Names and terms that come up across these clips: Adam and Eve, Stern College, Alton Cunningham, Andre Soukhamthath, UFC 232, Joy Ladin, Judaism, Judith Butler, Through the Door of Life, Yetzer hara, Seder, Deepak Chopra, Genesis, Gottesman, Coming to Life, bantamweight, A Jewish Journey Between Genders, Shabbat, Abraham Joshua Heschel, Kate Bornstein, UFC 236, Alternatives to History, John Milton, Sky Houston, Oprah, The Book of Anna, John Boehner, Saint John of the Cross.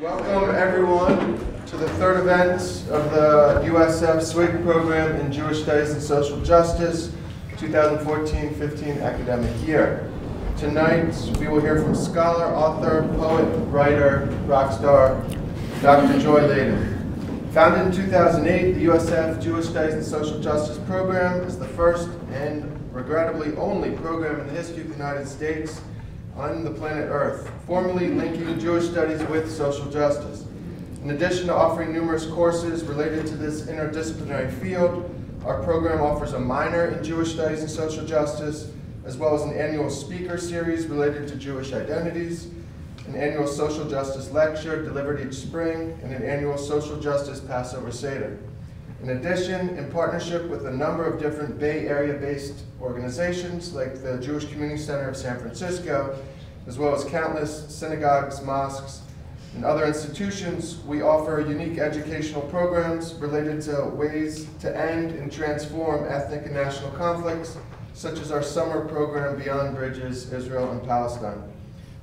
Welcome everyone to the third event of the USF SWIG program in Jewish Studies and Social Justice 2014-15 academic year. Tonight we will hear from scholar, author, poet, writer, rock star, Dr. Joy Ladin. Founded in 2008, the USF Jewish Studies and Social Justice program is the first and regrettably only program in the history of the United States on the planet Earth, formally linking Jewish studies with social justice. In addition to offering numerous courses related to this interdisciplinary field, our program offers a minor in Jewish studies and social justice, as well as an annual speaker series related to Jewish identities, an annual social justice lecture delivered each spring, and an annual social justice Passover Seder. In addition, in partnership with a number of different Bay Area-based organizations like the Jewish Community Center of San Francisco, as well as countless synagogues, mosques, and other institutions, we offer unique educational programs related to ways to end and transform ethnic and national conflicts, such as our summer program, Beyond Bridges, Israel and Palestine.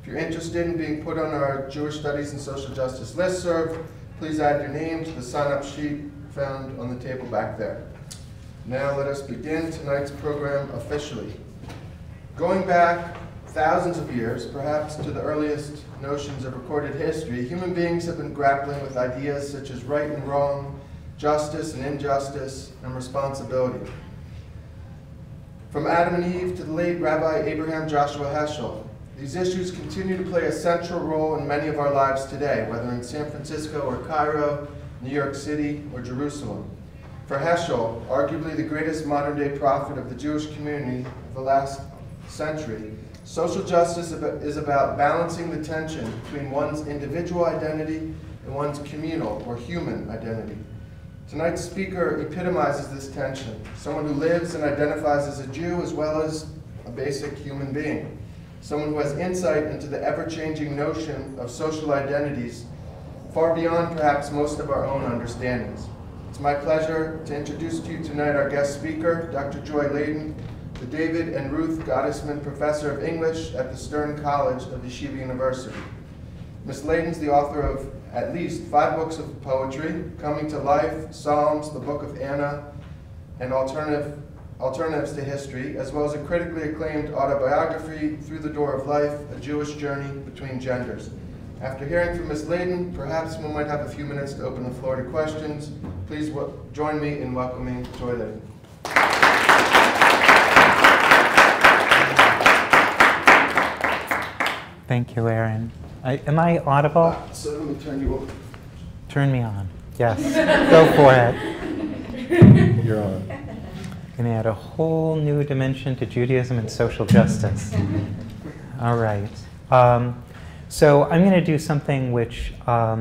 If you're interested in being put on our Jewish Studies and Social Justice listserv, please add your name to the sign-up sheet found on the table back there. Now let us begin tonight's program officially. Going back thousands of years, perhaps to the earliest notions of recorded history, human beings have been grappling with ideas such as right and wrong, justice and injustice, and responsibility. From Adam and Eve to the late Rabbi Abraham Joshua Heschel, these issues continue to play a central role in many of our lives today, whether in San Francisco or Cairo, New York City, or Jerusalem. For Heschel, arguably the greatest modern-day prophet of the Jewish community of the last century, social justice is about balancing the tension between one's individual identity and one's communal or human identity. Tonight's speaker epitomizes this tension, someone who lives and identifies as a Jew as well as a basic human being, someone who has insight into the ever-changing notion of social identities far beyond perhaps most of our own understandings. It's my pleasure to introduce to you tonight our guest speaker, Dr. Joy Ladin, the David and Ruth Gottesman Professor of English at the Stern College of Yeshiva University. Ms. Ladin's the author of at least 5 books of poetry, Coming to Life, Psalms, The Book of Anna, and Alternatives to History, as well as a critically acclaimed autobiography, Through the Door of Life, A Jewish Journey Between Genders. After hearing from Ms. Ladin, perhaps we might have a few minutes to open the floor to questions. Please join me in welcoming Joy Ladin. Thank you, Aaron. Am I audible? So let me turn you on. Turn me on. Yes. Go for it. You're on. I'm going to add a whole new dimension to Judaism and social justice. All right. So I'm going to do something which I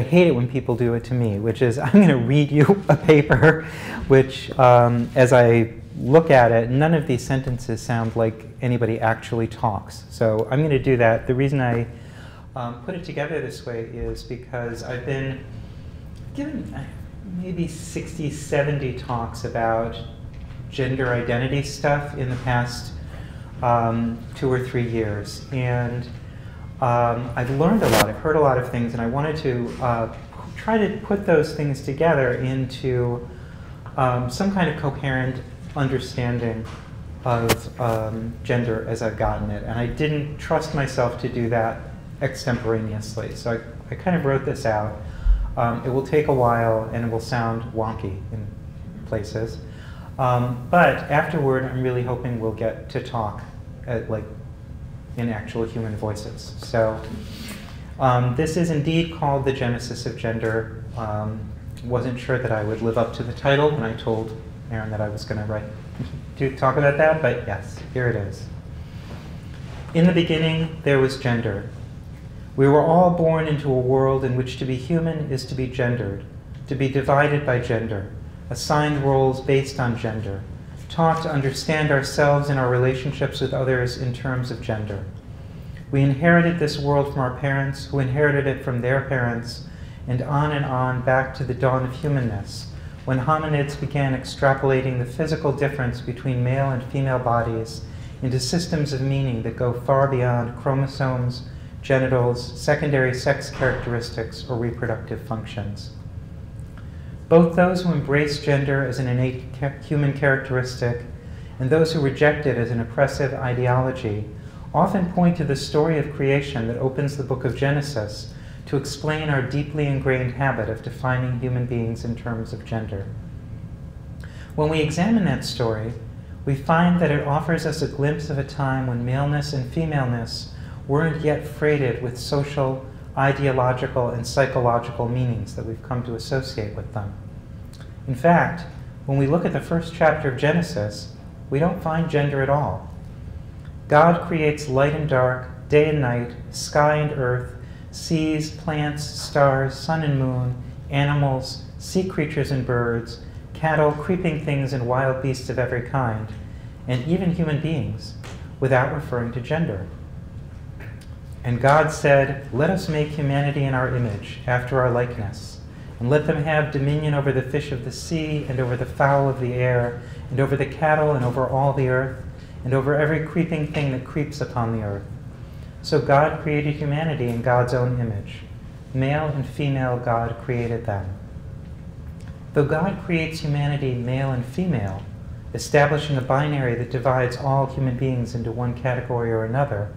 hate it when people do it to me, which is I'm going to read you a paper which, as I look at it, none of these sentences sound like anybody actually talks. So I'm going to do that. The reason I put it together this way is because I've been given maybe 60, 70 talks about gender identity stuff in the past 2 or 3 years. And I've learned a lot, I've heard a lot of things, and I wanted to try to put those things together into some kind of coherent understanding of gender as I've gotten it. And I didn't trust myself to do that extemporaneously. So I kind of wrote this out. It will take a while, and it will sound wonky in places. But afterward, I'm really hoping we'll get to talk at, like, in actual human voices. So this is indeed called The Genesis of Gender. Wasn't sure that I would live up to the title when I told Aaron that I was going to talk about that, but yes, here it is. In the beginning, there was gender. We were all born into a world in which to be human is to be gendered, to be divided by gender, assigned roles based on gender, taught to understand ourselves and our relationships with others in terms of gender. We inherited this world from our parents, who inherited it from their parents, and on back to the dawn of humanness, when hominids began extrapolating the physical difference between male and female bodies into systems of meaning that go far beyond chromosomes, genitals, secondary sex characteristics, or reproductive functions. Both those who embrace gender as an innate human characteristic and those who reject it as an oppressive ideology often point to the story of creation that opens the book of Genesis to explain our deeply ingrained habit of defining human beings in terms of gender. When we examine that story, we find that it offers us a glimpse of a time when maleness and femaleness weren't yet freighted with social, ideological, and psychological meanings that we've come to associate with them. In fact, when we look at the first chapter of Genesis, we don't find gender at all. God creates light and dark, day and night, sky and earth, seas, plants, stars, sun and moon, animals, sea creatures and birds, cattle, creeping things, and wild beasts of every kind, and even human beings, without referring to gender. And God said, "Let us make humanity in our image, after our likeness, and let them have dominion over the fish of the sea, and over the fowl of the air, and over the cattle, and over all the earth, and over every creeping thing that creeps upon the earth." So God created humanity in God's own image. Male and female, God created them. Though God creates humanity male and female, establishing a binary that divides all human beings into one category or another,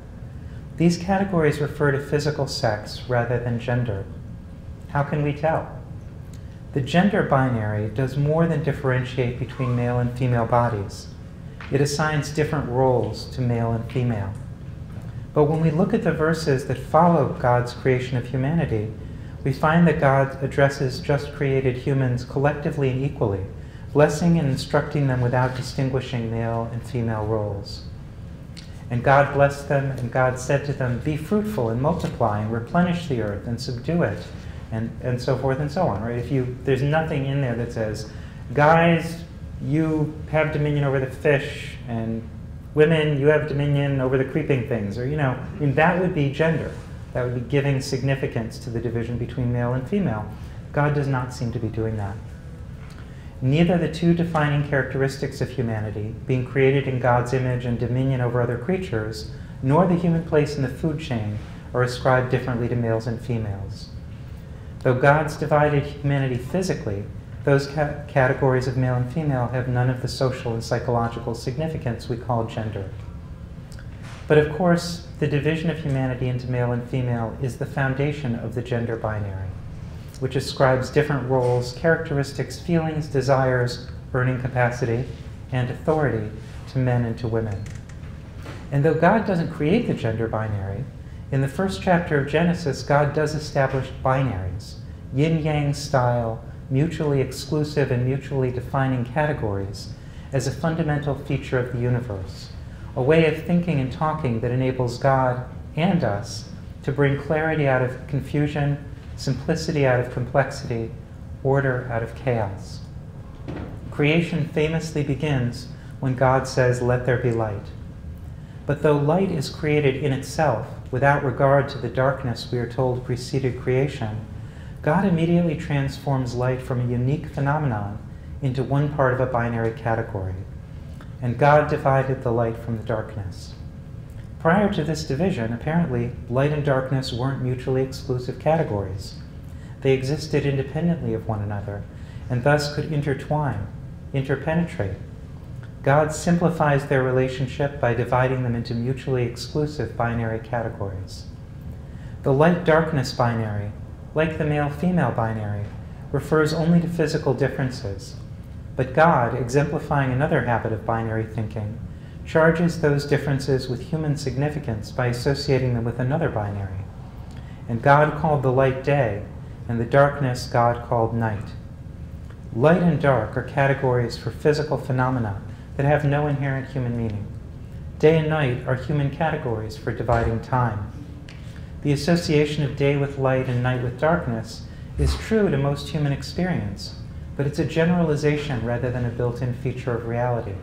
these categories refer to physical sex rather than gender. How can we tell? The gender binary does more than differentiate between male and female bodies. It assigns different roles to male and female. But when we look at the verses that follow God's creation of humanity, we find that God addresses just created humans collectively and equally, blessing and instructing them without distinguishing male and female roles. And God blessed them, and God said to them, "Be fruitful and multiply and replenish the earth and subdue it," and so forth and so on. Right? There's nothing in there that says, "Guys, you have dominion over the fish, and women, you have dominion over the creeping things," or, I mean, that would be gender. That would be giving significance to the division between male and female. God does not seem to be doing that. Neither the two defining characteristics of humanity, being created in God's image and dominion over other creatures, nor the human place in the food chain, are ascribed differently to males and females. Though God's divided humanity physically, those categories of male and female have none of the social and psychological significance we call gender. But of course, the division of humanity into male and female is the foundation of the gender binary, which ascribes different roles, characteristics, feelings, desires, earning capacity, and authority to men and to women. And though God doesn't create the gender binary, in the first chapter of Genesis, God does establish binaries, yin-yang style, mutually exclusive and mutually defining categories, as a fundamental feature of the universe, a way of thinking and talking that enables God and us to bring clarity out of confusion, simplicity out of complexity, order out of chaos. Creation famously begins when God says, "Let there be light." But though light is created in itself, without regard to the darkness we are told preceded creation, God immediately transforms light from a unique phenomenon into one part of a binary category. And God divided the light from the darkness. Prior to this division, apparently, light and darkness weren't mutually exclusive categories. They existed independently of one another, and thus could intertwine, interpenetrate. God simplifies their relationship by dividing them into mutually exclusive binary categories. The light-darkness binary, like the male-female binary, refers only to physical differences. But God, exemplifying another habit of binary thinking, charges those differences with human significance by associating them with another binary. And God called the light day, and the darkness God called night. Light and dark are categories for physical phenomena that have no inherent human meaning. Day and night are human categories for dividing time. The association of day with light and night with darkness is true to most human experience, but it's a generalization rather than a built-in feature of reality.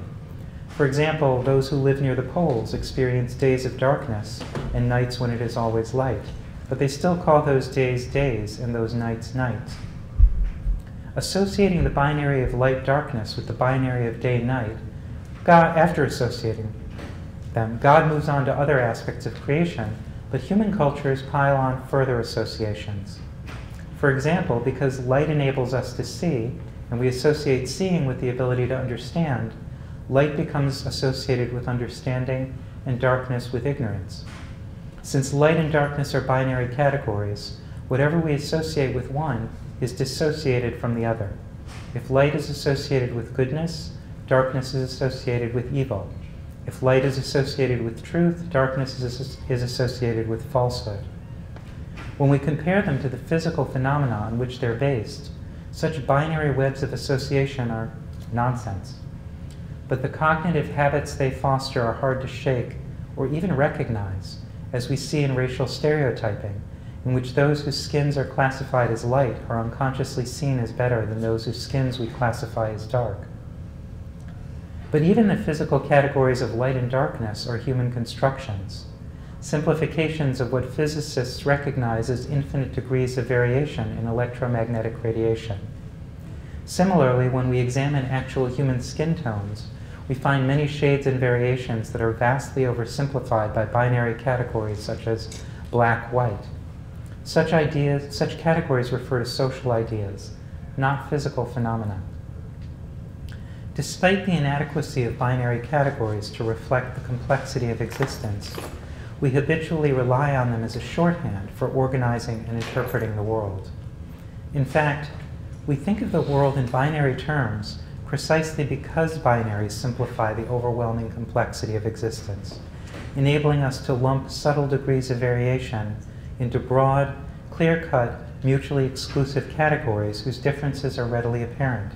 For example, those who live near the poles experience days of darkness and nights when it is always light, but they still call those days days and those nights nights. Associating the binary of light-darkness with the binary of day-night, after associating them, God moves on to other aspects of creation but human cultures pile on further associations. For example, because light enables us to see, and we associate seeing with the ability to understand, light becomes associated with understanding and darkness with ignorance. Since light and darkness are binary categories, whatever we associate with one is dissociated from the other. If light is associated with goodness, darkness is associated with evil. If light is associated with truth, darkness is associated with falsehood. When we compare them to the physical phenomena on which they're based, such binary webs of association are nonsense. But the cognitive habits they foster are hard to shake or even recognize, as we see in racial stereotyping, in which those whose skins are classified as light are unconsciously seen as better than those whose skins we classify as dark. But even the physical categories of light and darkness are human constructions, simplifications of what physicists recognize as infinite degrees of variation in electromagnetic radiation. Similarly, when we examine actual human skin tones, we find many shades and variations that are vastly oversimplified by binary categories such as black-white. Such categories refer to social ideas, not physical phenomena. Despite the inadequacy of binary categories to reflect the complexity of existence, we habitually rely on them as a shorthand for organizing and interpreting the world. In fact, we think of the world in binary terms precisely because binaries simplify the overwhelming complexity of existence, enabling us to lump subtle degrees of variation into broad, clear-cut, mutually exclusive categories whose differences are readily apparent.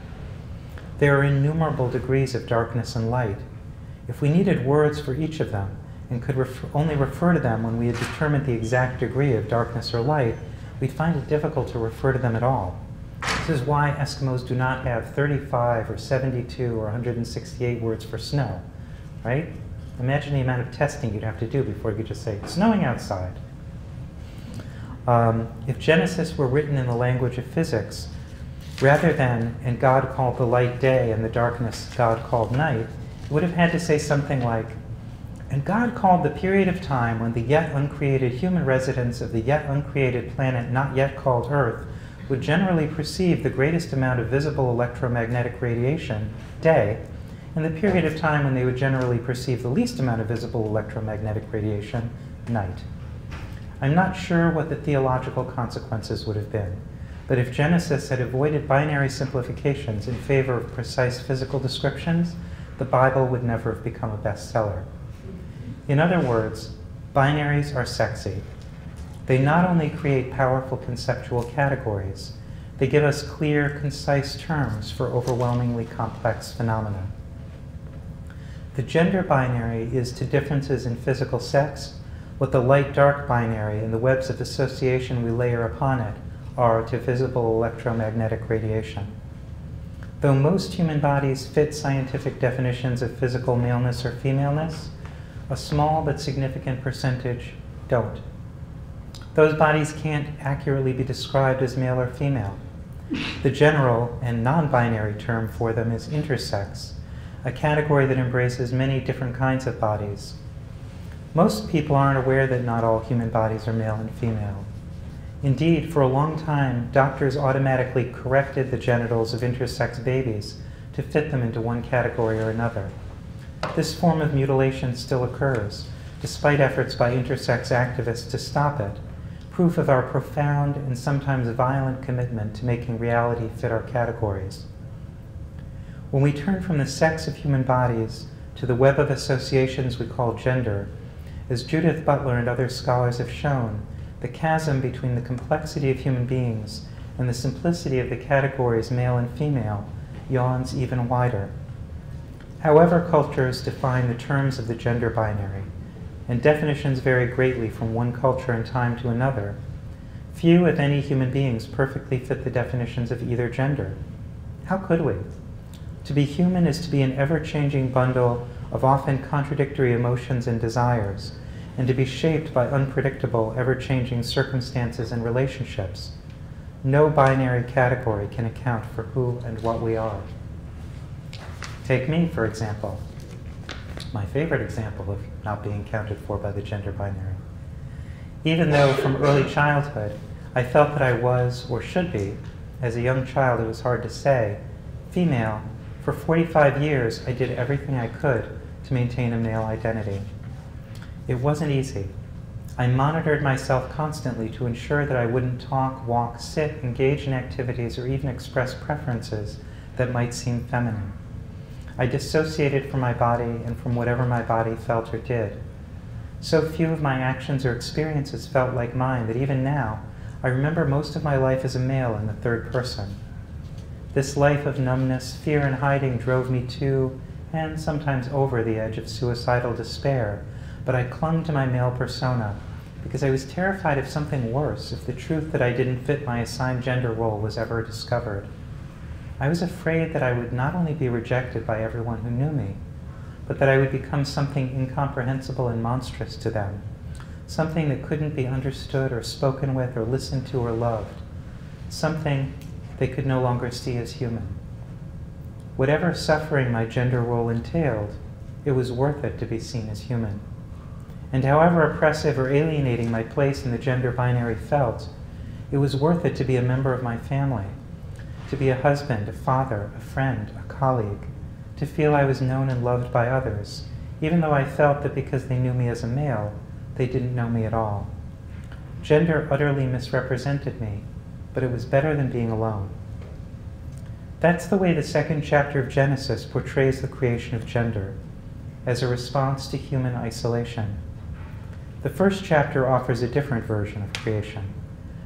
There are innumerable degrees of darkness and light. If we needed words for each of them and could only refer to them when we had determined the exact degree of darkness or light, we'd find it difficult to refer to them at all. This is why Eskimos do not have 35 or 72 or 168 words for snow, right? Imagine the amount of testing you'd have to do before you could just say, "It's snowing outside." If Genesis were written in the language of physics, rather than, "And God called the light day, and the darkness God called night," it would have had to say something like, "And God called the period of time when the yet uncreated human residents of the yet uncreated planet not yet called Earth would generally perceive the greatest amount of visible electromagnetic radiation, day, and the period of time when they would generally perceive the least amount of visible electromagnetic radiation, night." I'm not sure what the theological consequences would have been. But if Genesis had avoided binary simplifications in favor of precise physical descriptions, the Bible would never have become a bestseller. In other words, binaries are sexy. They not only create powerful conceptual categories, they give us clear, concise terms for overwhelmingly complex phenomena. The gender binary is to differences in physical sex what the light-dark binary and the webs of association we layer upon it are to visible electromagnetic radiation. Though most human bodies fit scientific definitions of physical maleness or femaleness, a small but significant percentage don't. Those bodies can't accurately be described as male or female. The general and non-binary term for them is intersex, a category that embraces many different kinds of bodies. Most people aren't aware that not all human bodies are male and female. Indeed, for a long time, doctors automatically corrected the genitals of intersex babies to fit them into one category or another. This form of mutilation still occurs, despite efforts by intersex activists to stop it, proof of our profound and sometimes violent commitment to making reality fit our categories. When we turn from the sex of human bodies to the web of associations we call gender, as Judith Butler and other scholars have shown, the chasm between the complexity of human beings and the simplicity of the categories male and female yawns even wider. However, cultures define the terms of the gender binary, and definitions vary greatly from one culture and time to another, few, if any, human beings perfectly fit the definitions of either gender. How could we? To be human is to be an ever-changing bundle of often contradictory emotions and desires, and to be shaped by unpredictable, ever-changing circumstances and relationships. No binary category can account for who and what we are. Take me, for example. My favorite example of not being accounted for by the gender binary. even though from early childhood I felt that I was, or should be, as a young child it was hard to say, female, for 45 years I did everything I could to maintain a male identity. It wasn't easy. I monitored myself constantly to ensure that I wouldn't talk, walk, sit, engage in activities, or even express preferences that might seem feminine. I dissociated from my body and from whatever my body felt or did. So few of my actions or experiences felt like mine that even now, I remember most of my life as a male in the third person. This life of numbness, fear, and hiding drove me to, and sometimes over, the edge of suicidal despair, but I clung to my male persona because I was terrified of something worse if the truth that I didn't fit my assigned gender role was ever discovered. I was afraid that I would not only be rejected by everyone who knew me, but that I would become something incomprehensible and monstrous to them, something that couldn't be understood or spoken with or listened to or loved, something they could no longer see as human. Whatever suffering my gender role entailed, it was worth it to be seen as human. And however oppressive or alienating my place in the gender binary felt, it was worth it to be a member of my family, to be a husband, a father, a friend, a colleague, to feel I was known and loved by others, even though I felt that because they knew me as a male, they didn't know me at all. Gender utterly misrepresented me, but it was better than being alone. That's the way the second chapter of Genesis portrays the creation of gender, as a response to human isolation. The first chapter offers a different version of creation.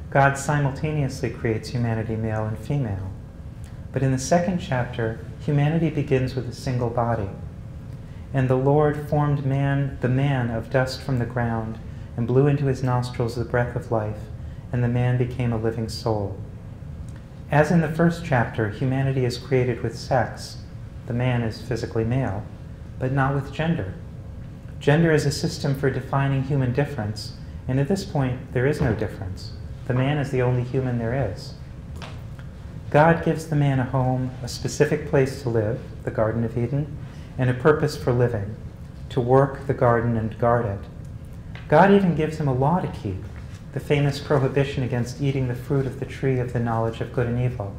God simultaneously creates humanity male and female. But in the second chapter, humanity begins with a single body. And the Lord formed man, the man of dust from the ground, and blew into his nostrils the breath of life, and the man became a living soul. As in the first chapter, humanity is created with sex. The man is physically male, but not with gender. Gender is a system for defining human difference, and at this point, there is no difference. The man is the only human there is. God gives the man a home, a specific place to live, the Garden of Eden, and a purpose for living, to work the garden and guard it. God even gives him a law to keep, the famous prohibition against eating the fruit of the tree of the knowledge of good and evil.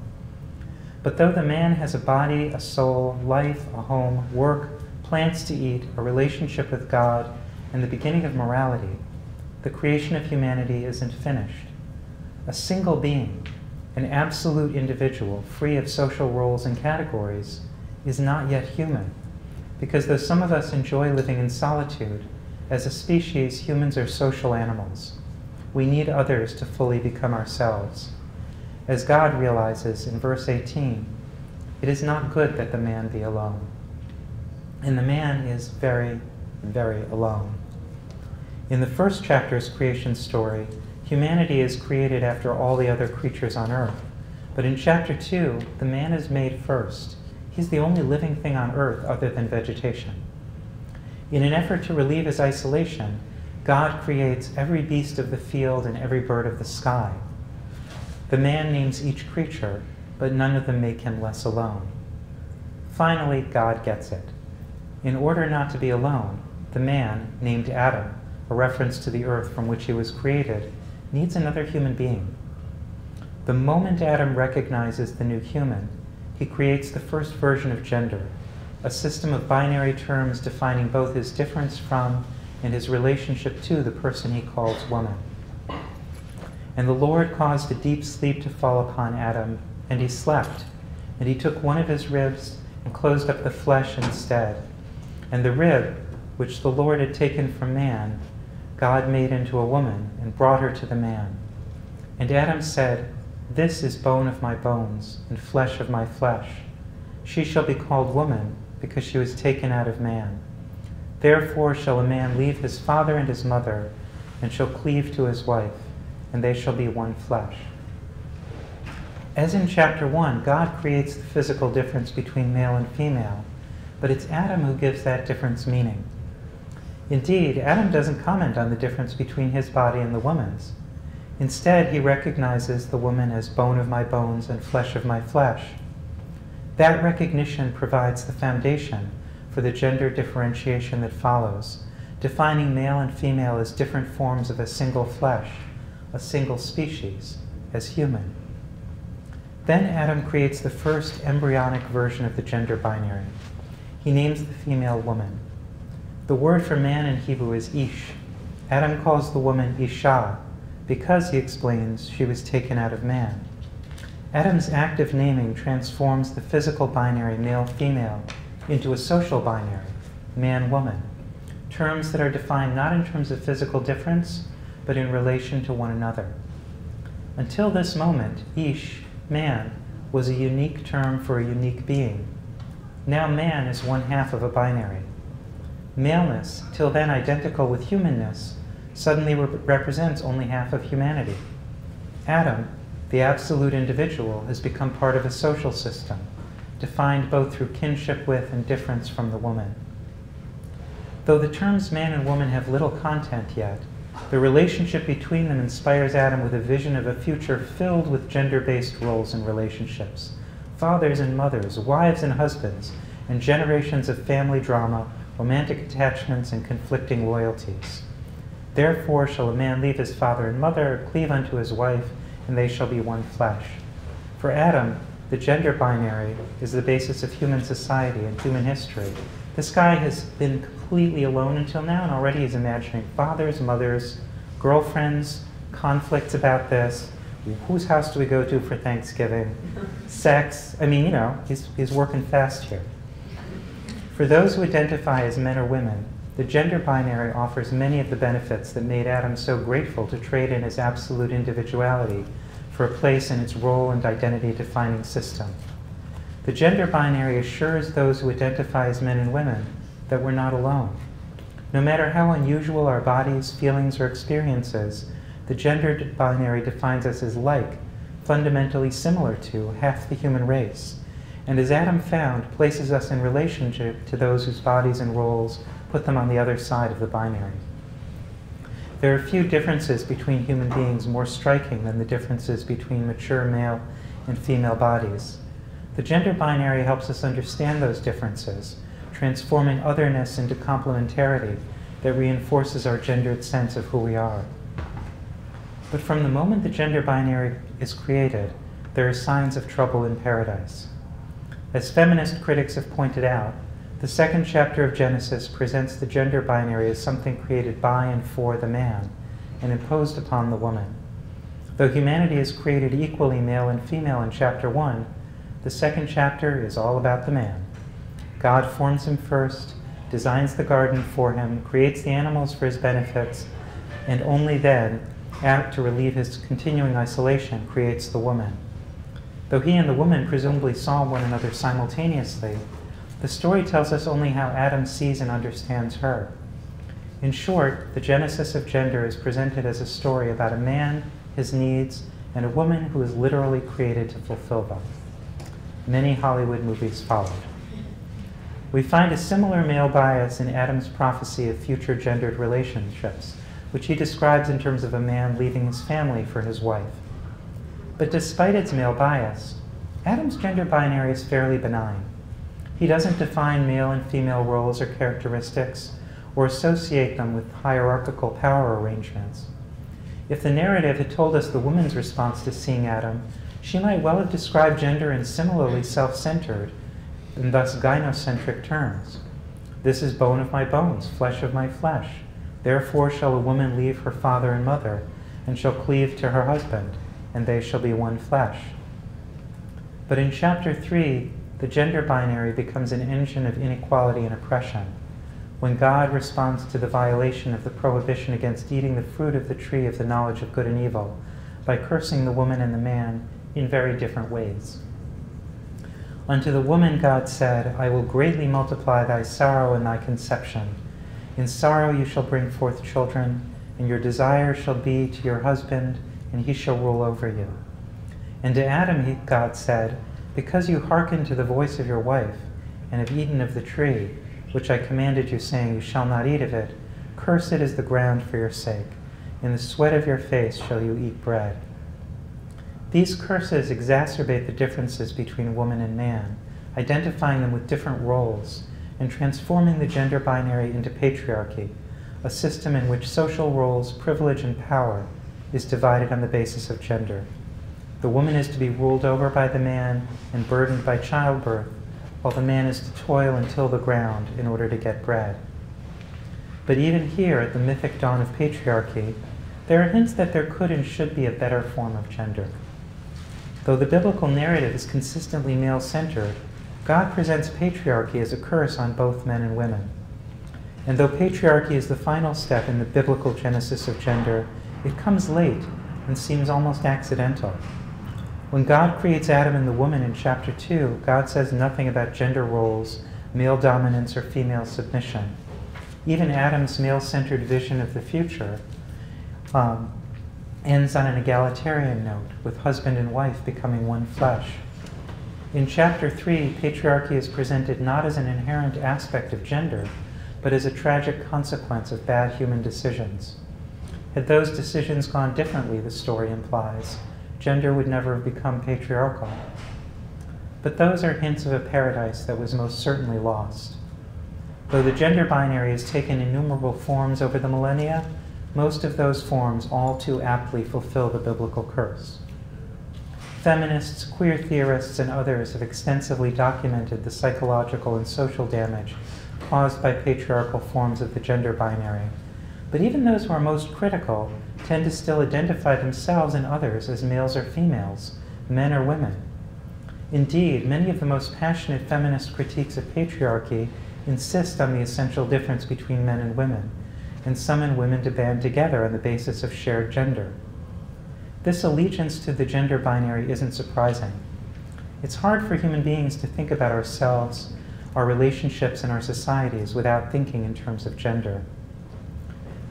But though the man has a body, a soul, life, a home, work, plants to eat, a relationship with God, and the beginning of morality, the creation of humanity isn't finished. A single being, an absolute individual, free of social roles and categories, is not yet human, because though some of us enjoy living in solitude, as a species, humans are social animals. We need others to fully become ourselves. As God realizes in verse 18, it is not good that the man be alone. And the man is very, very alone. In the first chapter's creation story, humanity is created after all the other creatures on earth. But in chapter 2, the man is made first. He's the only living thing on earth other than vegetation. In an effort to relieve his isolation, God creates every beast of the field and every bird of the sky. The man names each creature, but none of them make him less alone. Finally, God gets it. In order not to be alone, the man, named Adam, a reference to the earth from which he was created, needs another human being. The moment Adam recognizes the new human, he creates the first version of gender, a system of binary terms defining both his difference from and his relationship to the person he calls woman. And the Lord caused a deep sleep to fall upon Adam, and he slept, and he took one of his ribs and closed up the flesh instead. And the rib, which the Lord had taken from man, God made into a woman and brought her to the man. And Adam said, "This is bone of my bones and flesh of my flesh. She shall be called woman because she was taken out of man. Therefore shall a man leave his father and his mother and shall cleave to his wife, and they shall be one flesh." As in chapter 1, God creates the physical difference between male and female, but it's Adam who gives that difference meaning. Indeed, Adam doesn't comment on the difference between his body and the woman's. Instead, he recognizes the woman as bone of my bones and flesh of my flesh. That recognition provides the foundation for the gender differentiation that follows, defining male and female as different forms of a single flesh, a single species, as human. Then Adam creates the first embryonic version of the gender binary. He names the female woman. The word for man in Hebrew is ish. Adam calls the woman Isha because, he explains, she was taken out of man. Adam's active naming transforms the physical binary male-female into a social binary, man-woman, terms that are defined not in terms of physical difference, but in relation to one another. Until this moment, ish, man, was a unique term for a unique being. Now man is one half of a binary. Maleness, till then identical with humanness, suddenly represents only half of humanity. Adam, the absolute individual, has become part of a social system, defined both through kinship with and difference from the woman. Though the terms man and woman have little content yet, the relationship between them inspires Adam with a vision of a future filled with gender-based roles and relationships, fathers and mothers, wives and husbands, and generations of family drama, romantic attachments, and conflicting loyalties. Therefore shall a man leave his father and mother, cleave unto his wife, and they shall be one flesh. For Adam, the gender binary is the basis of human society and human history. This guy has been completely alone until now, and already he's imagining fathers, mothers, girlfriends, conflicts about this, whose house do we go to for Thanksgiving, sex. I mean, you know, he's working fast here. For those who identify as men or women, the gender binary offers many of the benefits that made Adam so grateful to trade in his absolute individuality for a place in its role and identity-defining system. The gender binary assures those who identify as men and women that we're not alone. No matter how unusual our bodies, feelings, or experiences, the gender binary defines us as like, fundamentally similar to, half the human race, and as Adam found, places us in relationship to those whose bodies and roles put them on the other side of the binary. There are few differences between human beings more striking than the differences between mature male and female bodies. The gender binary helps us understand those differences, transforming otherness into complementarity that reinforces our gendered sense of who we are. But from the moment the gender binary is created, there are signs of trouble in paradise. As feminist critics have pointed out, the second chapter of Genesis presents the gender binary as something created by and for the man, and imposed upon the woman. Though humanity is created equally male and female in chapter 1, the second chapter is all about the man. God forms him first, designs the garden for him, creates the animals for his benefits, and only then, apt to relieve his continuing isolation, creates the woman. Though he and the woman presumably saw one another simultaneously, the story tells us only how Adam sees and understands her. In short, the genesis of gender is presented as a story about a man, his needs, and a woman who is literally created to fulfill them. Many Hollywood movies followed. We find a similar male bias in Adam's prophecy of future gendered relationships, which he describes in terms of a man leaving his family for his wife. But despite its male bias, Adam's gender binary is fairly benign. He doesn't define male and female roles or characteristics, or associate them with hierarchical power arrangements. If the narrative had told us the woman's response to seeing Adam, she might well have described gender in similarly self-centered, and thus gynocentric terms. This is bone of my bones, flesh of my flesh. Therefore shall a woman leave her father and mother, and shall cleave to her husband, and they shall be one flesh. But in chapter 3, the gender binary becomes an engine of inequality and oppression. When God responds to the violation of the prohibition against eating the fruit of the tree of the knowledge of good and evil, by cursing the woman and the man in very different ways. Unto the woman God said, I will greatly multiply thy sorrow and thy conception. In sorrow you shall bring forth children, and your desire shall be to your husband, and he shall rule over you. And to Adam God said, because you hearkened to the voice of your wife, and have eaten of the tree, which I commanded you, saying, you shall not eat of it, cursed is the ground for your sake. In the sweat of your face shall you eat bread. These curses exacerbate the differences between woman and man, identifying them with different roles, and transforming the gender binary into patriarchy, a system in which social roles, privilege, and power is divided on the basis of gender. The woman is to be ruled over by the man and burdened by childbirth, while the man is to toil and till the ground in order to get bread. But even here, at the mythic dawn of patriarchy, there are hints that there could and should be a better form of gender. Though the biblical narrative is consistently male-centered, God presents patriarchy as a curse on both men and women. And though patriarchy is the final step in the biblical genesis of gender, it comes late and seems almost accidental. When God creates Adam and the woman in chapter 2, God says nothing about gender roles, male dominance, or female submission. Even Adam's male-centered vision of the future ends on an egalitarian note, with husband and wife becoming one flesh. In chapter 3, patriarchy is presented not as an inherent aspect of gender, but as a tragic consequence of bad human decisions. Had those decisions gone differently, the story implies, gender would never have become patriarchal. But those are hints of a paradise that was most certainly lost. Though the gender binary has taken innumerable forms over the millennia, most of those forms all too aptly fulfill the biblical curse. Feminists, queer theorists, and others have extensively documented the psychological and social damage caused by patriarchal forms of the gender binary. But even those who are most critical tend to still identify themselves and others as males or females, men or women. Indeed, many of the most passionate feminist critiques of patriarchy insist on the essential difference between men and women, and some and women to band together on the basis of shared gender. This allegiance to the gender binary isn't surprising. It's hard for human beings to think about ourselves, our relationships, and our societies without thinking in terms of gender.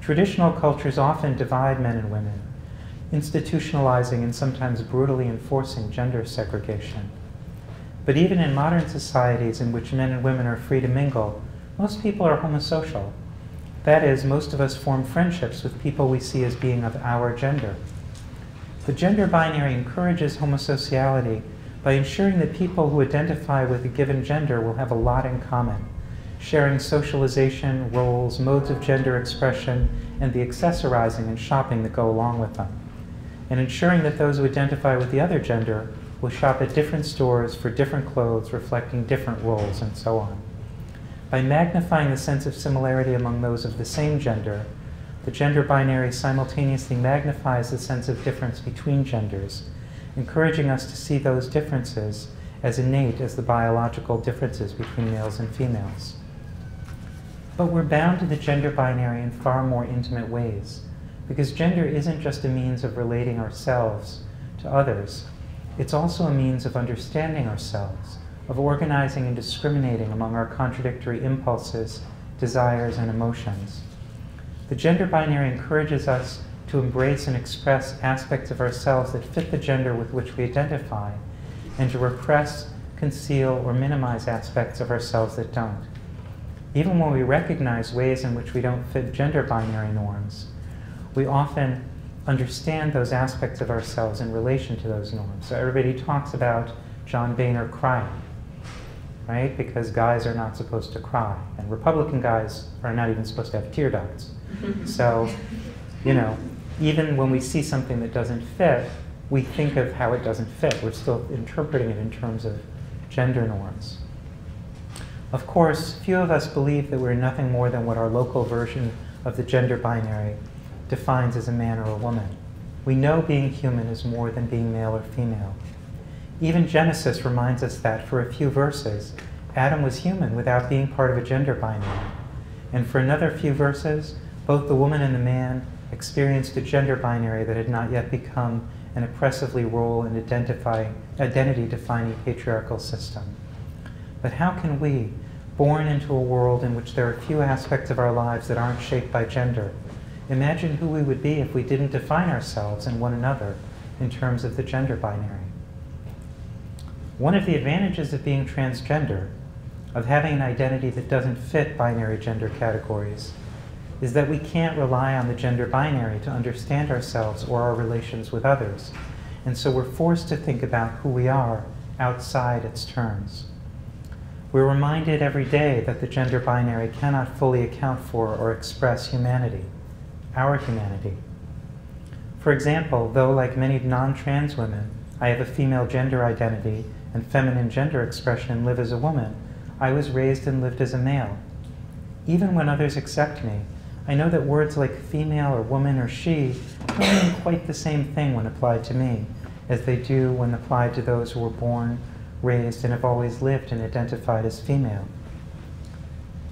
Traditional cultures often divide men and women, institutionalizing and sometimes brutally enforcing gender segregation. But even in modern societies in which men and women are free to mingle, most people are homosocial. That is, most of us form friendships with people we see as being of our gender. The gender binary encourages homosociality by ensuring that people who identify with a given gender will have a lot in common, sharing socialization, roles, modes of gender expression, and the accessorizing and shopping that go along with them, and ensuring that those who identify with the other gender will shop at different stores for different clothes reflecting different roles, and so on. By magnifying the sense of similarity among those of the same gender, the gender binary simultaneously magnifies the sense of difference between genders, encouraging us to see those differences as innate as the biological differences between males and females. But we're bound to the gender binary in far more intimate ways, because gender isn't just a means of relating ourselves to others, it's also a means of understanding ourselves, of organizing and discriminating among our contradictory impulses, desires, and emotions. The gender binary encourages us to embrace and express aspects of ourselves that fit the gender with which we identify, and to repress, conceal, or minimize aspects of ourselves that don't. Even when we recognize ways in which we don't fit gender binary norms, we often understand those aspects of ourselves in relation to those norms. So everybody talks about John Boehner crying, right? Because guys are not supposed to cry, and Republican guys are not even supposed to have tear ducts. So, you know, even when we see something that doesn't fit, we think of how it doesn't fit. We're still interpreting it in terms of gender norms. Of course, few of us believe that we're nothing more than what our local version of the gender binary defines as a man or a woman. We know being human is more than being male or female. Even Genesis reminds us that for a few verses, Adam was human without being part of a gender binary. And for another few verses, both the woman and the man experienced a gender binary that had not yet become an oppressively role and identity-defining patriarchal system. But how can we, born into a world in which there are few aspects of our lives that aren't shaped by gender, imagine who we would be if we didn't define ourselves and one another in terms of the gender binary? One of the advantages of being transgender, of having an identity that doesn't fit binary gender categories, is that we can't rely on the gender binary to understand ourselves or our relations with others, and so we're forced to think about who we are outside its terms. We're reminded every day that the gender binary cannot fully account for or express humanity, our humanity. For example, though like many non-trans women, I have a female gender identity and feminine gender expression and live as a woman, I was raised and lived as a male. Even when others accept me, I know that words like female or woman or she don't mean quite the same thing when applied to me as they do when applied to those who were born, raised, and have always lived and identified as female.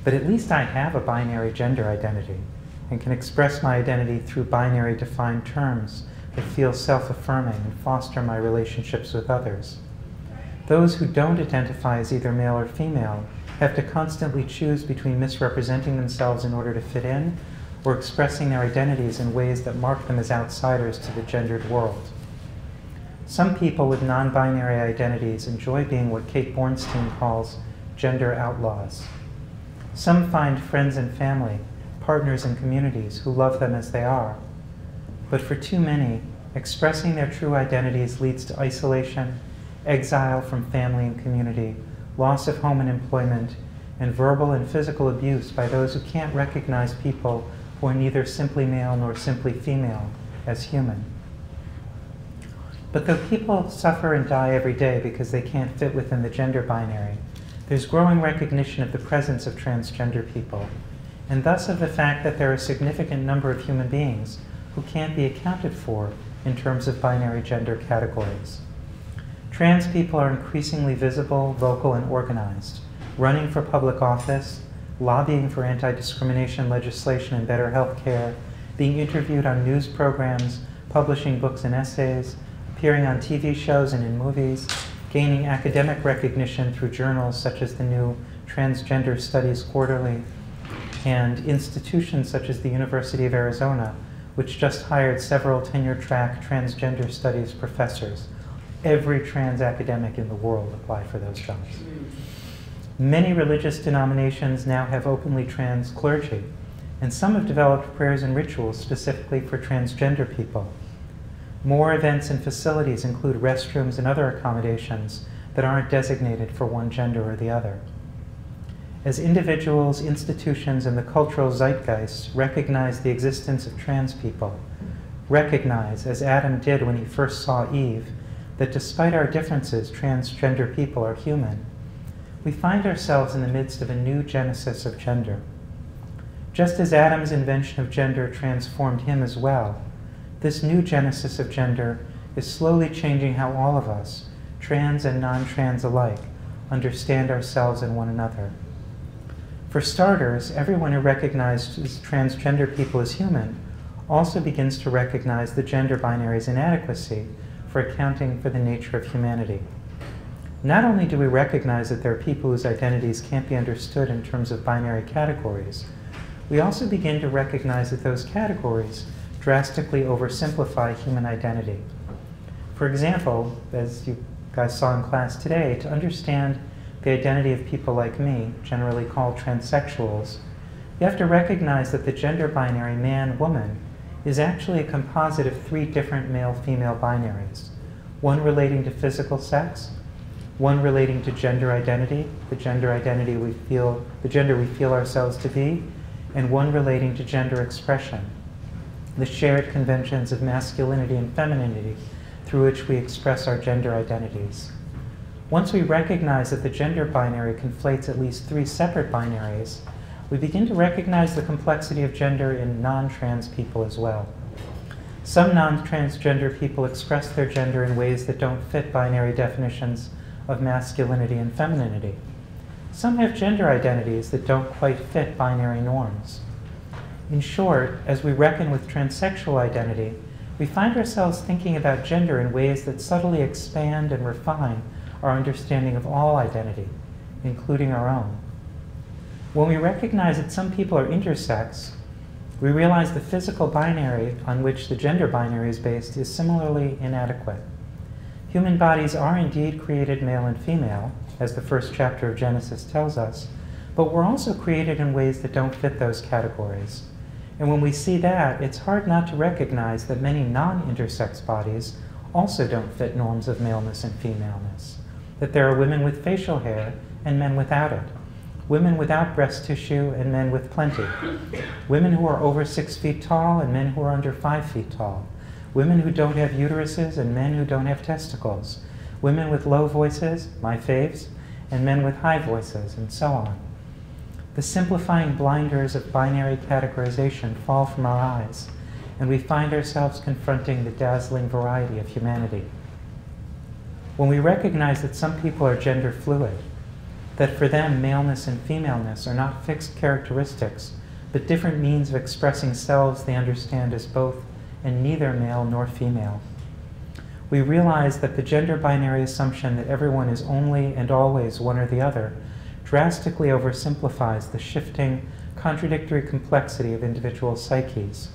But at least I have a binary gender identity and can express my identity through binary defined terms that feel self-affirming and foster my relationships with others. Those who don't identify as either male or female have to constantly choose between misrepresenting themselves in order to fit in or expressing their identities in ways that mark them as outsiders to the gendered world. Some people with non-binary identities enjoy being what Kate Bornstein calls gender outlaws. Some find friends and family, partners and communities who love them as they are. But for too many, expressing their true identities leads to isolation, exile from family and community, loss of home and employment, and verbal and physical abuse by those who can't recognize people who are neither simply male nor simply female as human. But though people suffer and die every day because they can't fit within the gender binary, there's growing recognition of the presence of transgender people, and thus of the fact that there are a significant number of human beings who can't be accounted for in terms of binary gender categories. Trans people are increasingly visible, vocal, and organized, running for public office, lobbying for anti-discrimination legislation and better health care, being interviewed on news programs, publishing books and essays, appearing on TV shows and in movies, gaining academic recognition through journals such as the new Transgender Studies Quarterly, and institutions such as the University of Arizona, which just hired several tenure-track transgender studies professors. Every trans academic in the world applied for those jobs. Many religious denominations now have openly trans clergy, and some have developed prayers and rituals specifically for transgender people. More events and facilities include restrooms and other accommodations that aren't designated for one gender or the other. As individuals, institutions, and the cultural zeitgeist recognize the existence of trans people, recognize, as Adam did when he first saw Eve, that despite our differences, transgender people are human, we find ourselves in the midst of a new genesis of gender. Just as Adam's invention of gender transformed him as well, this new genesis of gender is slowly changing how all of us, trans and non-trans alike, understand ourselves and one another. For starters, everyone who recognizes transgender people as human also begins to recognize the gender binary's inadequacy for accounting for the nature of humanity. Not only do we recognize that there are people whose identities can't be understood in terms of binary categories, we also begin to recognize that those categories drastically oversimplify human identity. For example, as you guys saw in class today, to understand the identity of people like me, generally called transsexuals, you have to recognize that the gender binary man-woman is actually a composite of three different male-female binaries, one relating to physical sex, one relating to gender identity, the gender we feel ourselves to be, and one relating to gender expression, the shared conventions of masculinity and femininity through which we express our gender identities. Once we recognize that the gender binary conflates at least three separate binaries, we begin to recognize the complexity of gender in non-trans people as well. Some non-transgender people express their gender in ways that don't fit binary definitions of masculinity and femininity. Some have gender identities that don't quite fit binary norms. In short, as we reckon with transsexual identity, we find ourselves thinking about gender in ways that subtly expand and refine our understanding of all identity, including our own. When we recognize that some people are intersex, we realize the physical binary on which the gender binary is based is similarly inadequate. Human bodies are indeed created male and female, as the first chapter of Genesis tells us, but we're also created in ways that don't fit those categories. And when we see that, it's hard not to recognize that many non-intersex bodies also don't fit norms of maleness and femaleness, that there are women with facial hair and men without it, women without breast tissue and men with plenty, women who are over 6 feet tall and men who are under 5 feet tall, women who don't have uteruses and men who don't have testicles, women with low voices, my faves, and men with high voices, and so on. The simplifying blinders of binary categorization fall from our eyes, and we find ourselves confronting the dazzling variety of humanity. When we recognize that some people are gender fluid, that for them maleness and femaleness are not fixed characteristics, but different means of expressing selves they understand as both and neither male nor female, we realize that the gender binary assumption that everyone is only and always one or the other drastically oversimplifies the shifting, contradictory complexity of individual psyches.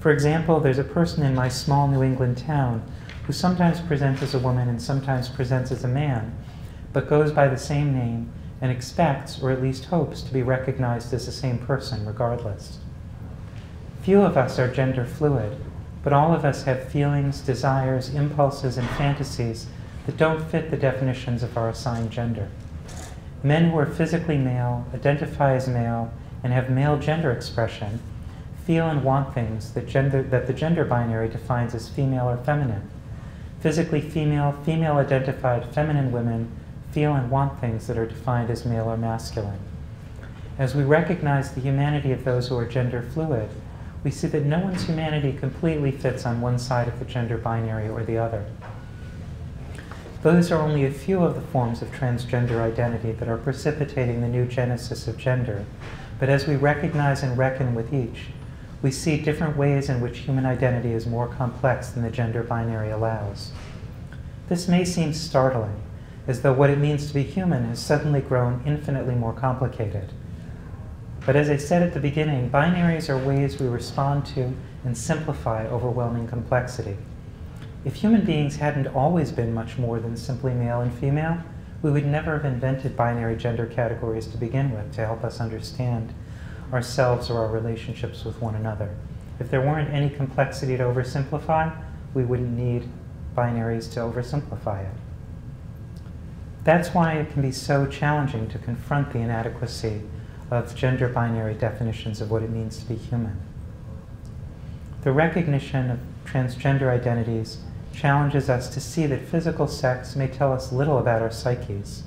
For example, there's a person in my small New England town who sometimes presents as a woman and sometimes presents as a man, but goes by the same name and expects, or at least hopes, to be recognized as the same person regardless. Few of us are gender fluid, but all of us have feelings, desires, impulses, and fantasies that don't fit the definitions of our assigned gender. Men who are physically male, identify as male, and have male gender expression feel and want things that the gender binary defines as female or feminine. Physically female, female-identified feminine women feel and want things that are defined as male or masculine. As we recognize the humanity of those who are gender fluid, we see that no one's humanity completely fits on one side of the gender binary or the other. Those are only a few of the forms of transgender identity that are precipitating the new genesis of gender, but as we recognize and reckon with each, we see different ways in which human identity is more complex than the gender binary allows. This may seem startling, as though what it means to be human has suddenly grown infinitely more complicated. But as I said at the beginning, binaries are ways we respond to and simplify overwhelming complexity. If human beings hadn't always been much more than simply male and female, we would never have invented binary gender categories to begin with to help us understand ourselves or our relationships with one another. If there weren't any complexity to oversimplify, we wouldn't need binaries to oversimplify it. That's why it can be so challenging to confront the inadequacy of gender binary definitions of what it means to be human. The recognition of transgender identities challenges us to see that physical sex may tell us little about our psyches.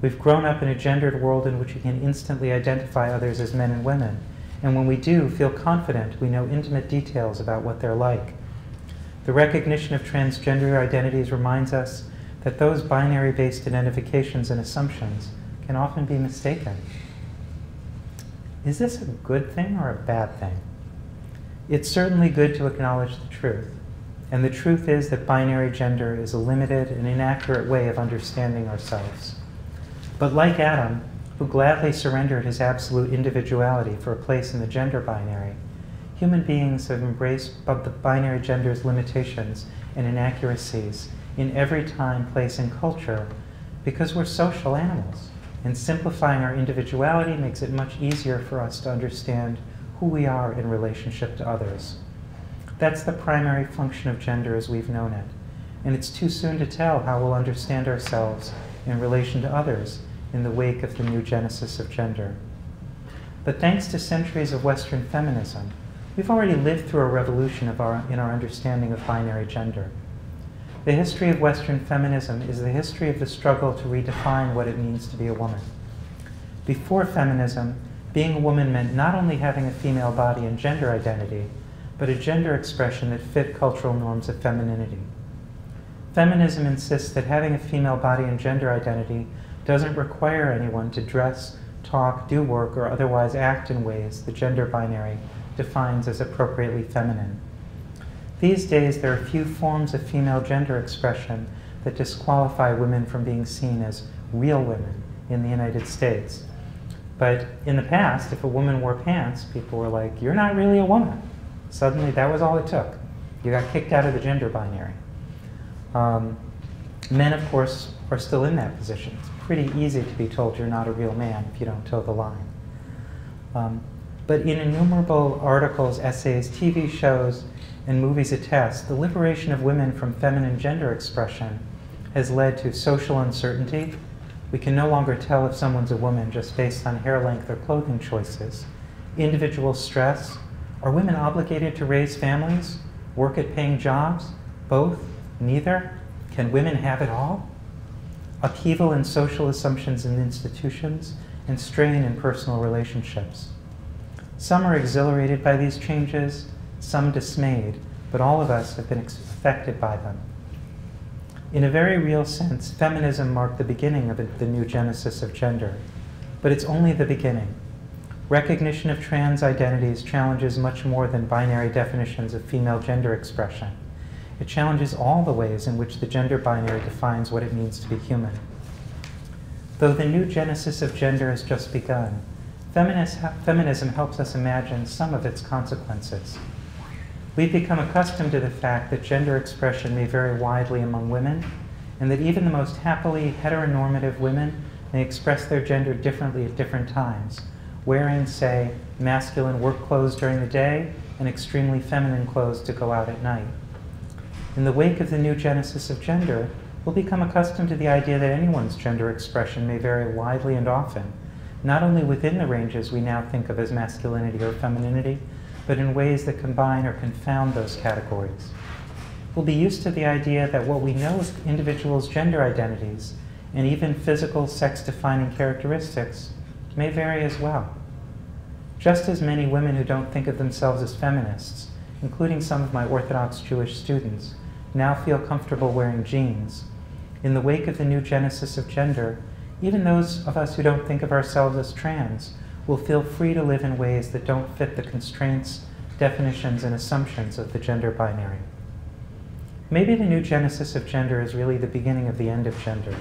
We've grown up in a gendered world in which we can instantly identify others as men and women, and when we do, feel confident we know intimate details about what they're like. The recognition of transgender identities reminds us that those binary-based identifications and assumptions can often be mistaken. Is this a good thing or a bad thing? It's certainly good to acknowledge the truth, and the truth is that binary gender is a limited and inaccurate way of understanding ourselves. But like Adam, who gladly surrendered his absolute individuality for a place in the gender binary, human beings have embraced the binary gender's limitations and inaccuracies in every time, place, and culture because we're social animals, and simplifying our individuality makes it much easier for us to understand who we are in relationship to others. That's the primary function of gender as we've known it, and it's too soon to tell how we'll understand ourselves in relation to others in the wake of the new genesis of gender. But thanks to centuries of Western feminism, we've already lived through a revolution in our understanding of binary gender. The history of Western feminism is the history of the struggle to redefine what it means to be a woman. Before feminism, being a woman meant not only having a female body and gender identity, but a gender expression that fit cultural norms of femininity. Feminism insists that having a female body and gender identity doesn't require anyone to dress, talk, do work, or otherwise act in ways the gender binary defines as appropriately feminine. These days, there are few forms of female gender expression that disqualify women from being seen as real women in the United States. But in the past, if a woman wore pants, people were like, "You're not really a woman." Suddenly, that was all it took. You got kicked out of the gender binary. Men, of course, are still in that position. It's pretty easy to be told you're not a real man if you don't toe the line. But in innumerable articles, essays, TV shows, and movies attest, the liberation of women from feminine gender expression has led to social uncertainty, We can no longer tell if someone's a woman just based on hair length or clothing choices. Individual stress. Are women obligated to raise families? Work at paying jobs? Both? Neither? Can women have it all? Upheaval in social assumptions and institutions, and strain in personal relationships. Some are exhilarated by these changes, some dismayed, but all of us have been affected by them. In a very real sense, feminism marked the beginning of the new genesis of gender, but it's only the beginning. Recognition of trans identities challenges much more than binary definitions of female gender expression. It challenges all the ways in which the gender binary defines what it means to be human. Though the new genesis of gender has just begun, feminism helps us imagine some of its consequences. We've become accustomed to the fact that gender expression may vary widely among women, and that even the most happily heteronormative women may express their gender differently at different times, wearing, say, masculine work clothes during the day and extremely feminine clothes to go out at night. In the wake of the new genesis of gender, we'll become accustomed to the idea that anyone's gender expression may vary widely and often, not only within the ranges we now think of as masculinity or femininity, but in ways that combine or confound those categories. We'll be used to the idea that what we know of individuals' gender identities and even physical sex-defining characteristics may vary as well. Just as many women who don't think of themselves as feminists, including some of my Orthodox Jewish students, now feel comfortable wearing jeans. In the wake of the new genesis of gender, even those of us who don't think of ourselves as trans will feel free to live in ways that don't fit the constraints, definitions, and assumptions of the gender binary. Maybe the new genesis of gender is really the beginning of the end of gender,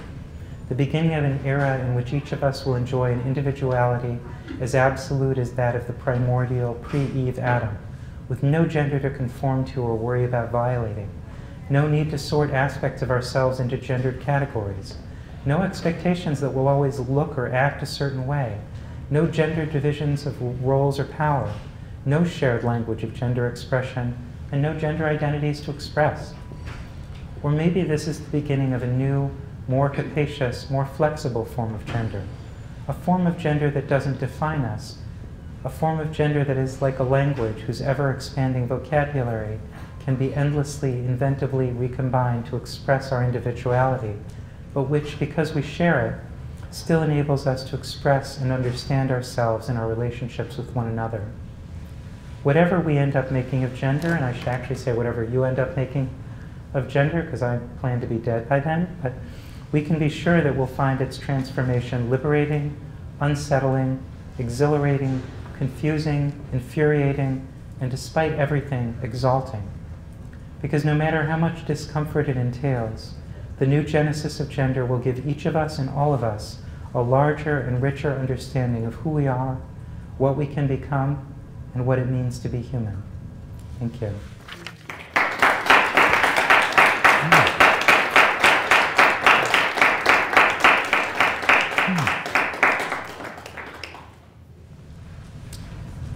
the beginning of an era in which each of us will enjoy an individuality as absolute as that of the primordial pre-Eve Adam, with no gender to conform to or worry about violating, no need to sort aspects of ourselves into gendered categories, no expectations that we'll always look or act a certain way, no gender divisions of roles or power, no shared language of gender expression, and no gender identities to express. Or maybe this is the beginning of a new, more capacious, more flexible form of gender, a form of gender that doesn't define us, a form of gender that is like a language whose ever-expanding vocabulary can be endlessly, inventively recombined to express our individuality, but which, because we share it, still enables us to express and understand ourselves in our relationships with one another. Whatever we end up making of gender, and I should actually say whatever you end up making of gender, because I plan to be dead by then, but we can be sure that we'll find its transformation liberating, unsettling, exhilarating, confusing, infuriating, and despite everything, exalting. Because no matter how much discomfort it entails, the new genesis of gender will give each of us and all of us a larger and richer understanding of who we are, what we can become, and what it means to be human. Thank you.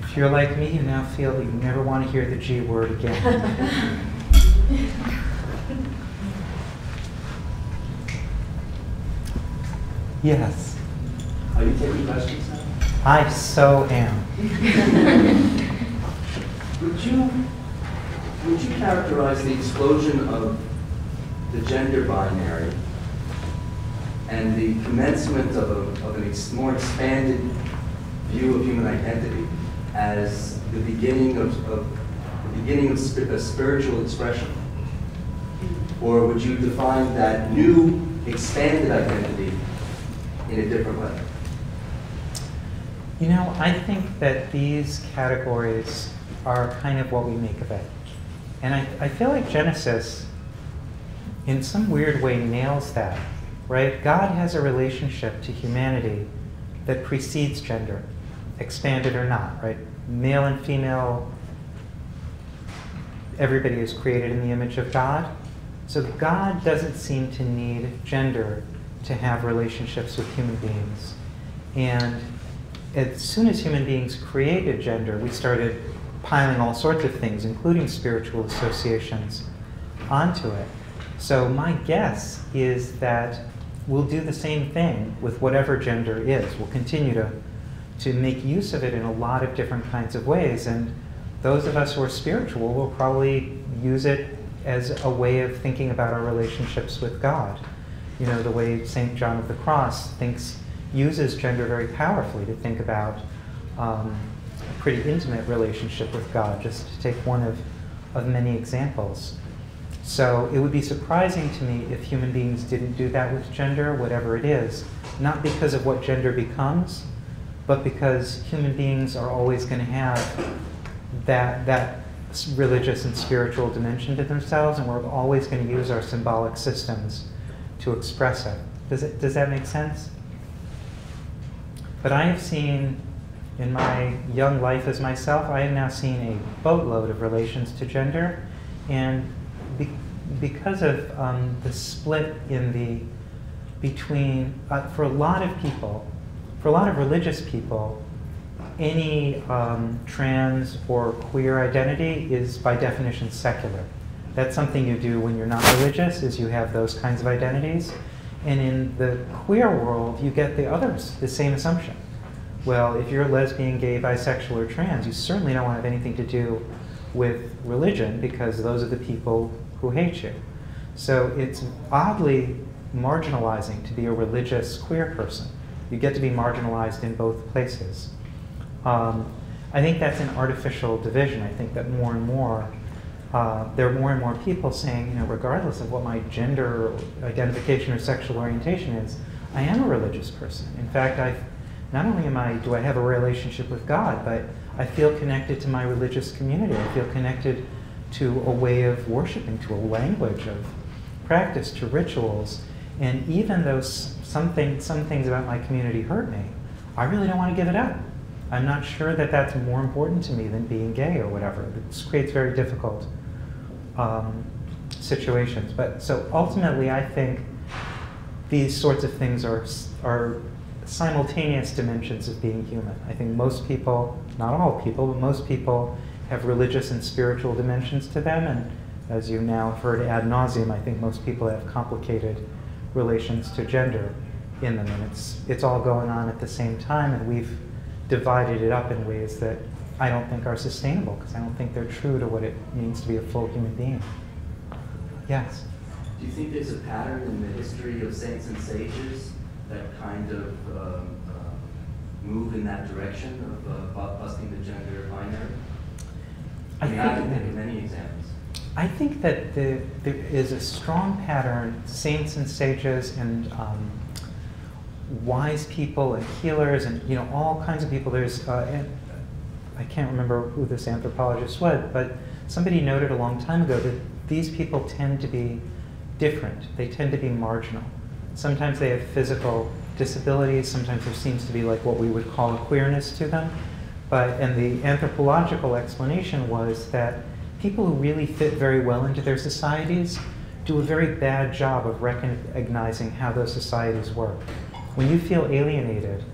If you're like me, you now feel that you never want to hear the G word again. Yes? Are you taking questions now? I so am. Would you characterize the explosion of the gender binary and the commencement of a more expanded view of human identity as the beginning of spiritual expression? Or would you define that new expanded identity in a different way? You know, I think that these categories are kind of what we make of it. And I feel like Genesis, in some weird way, nails that, right? God has a relationship to humanity that precedes gender, expanded or not, right? Male and female, everybody is created in the image of God. So God doesn't seem to need gender to have relationships with human beings. And as soon as human beings created gender, we started piling all sorts of things, including spiritual associations, onto it. So my guess is that we'll do the same thing with whatever gender is. We'll continue to make use of it in a lot of different kinds of ways. And those of us who are spiritual will probably use it as a way of thinking about our relationships with God. You know, the way Saint John of the Cross uses gender very powerfully to think about a pretty intimate relationship with God, just to take one of many examples. So it would be surprising to me if human beings didn't do that with gender, whatever it is, not because of what gender becomes, but because human beings are always going to have that religious and spiritual dimension to themselves, and we're always going to use our symbolic systems to express it. Does that make sense? But I have seen, in my young life as myself, I have now seen a boatload of relations to gender, and because of the split in for a lot of people, for a lot of religious people, any trans or queer identity is by definition secular. That's something you do when you're not religious, is you have those kinds of identities. And in the queer world, you get the same assumption. Well, if you're lesbian, gay, bisexual, or trans, you certainly don't want to have anything to do with religion, because those are the people who hate you. So it's oddly marginalizing to be a religious queer person. You get to be marginalized in both places. I think that's an artificial division. I think that more and more, there are more and more people saying, you know, regardless of what my gender identification or sexual orientation is, I am a religious person. In fact, not only do I have a relationship with God, but I feel connected to my religious community. I feel connected to a way of worshiping, to a language of practice, to rituals. And even though some things about my community hurt me, I really don't want to give it up. I'm not sure that that's more important to me than being gay or whatever. It creates very difficult situations. But so ultimately, I think these sorts of things are simultaneous dimensions of being human. I think most people, not all people, but most people have religious and spiritual dimensions to them. And as you now have heard ad nauseum, I think most people have complicated relations to gender in them. And it's all going on at the same time. And we've divided it up in ways that I don't think are sustainable, because I don't think they're true to what it means to be a full human being. Yes? Do you think there's a pattern in the history of saints and sages that kind of move in that direction of busting the gender binary? I mean, I can think of many examples. I think that there is a strong pattern, saints and sages and wise people and healers and, you know, all kinds of people. There's, I can't remember who this anthropologist was, but somebody noted a long time ago that these people tend to be different. They tend to be marginal. Sometimes they have physical disabilities. Sometimes there seems to be like what we would call a queerness to them. And the anthropological explanation was that people who really fit very well into their societies do a very bad job of recognizing how those societies work. When you feel alienated,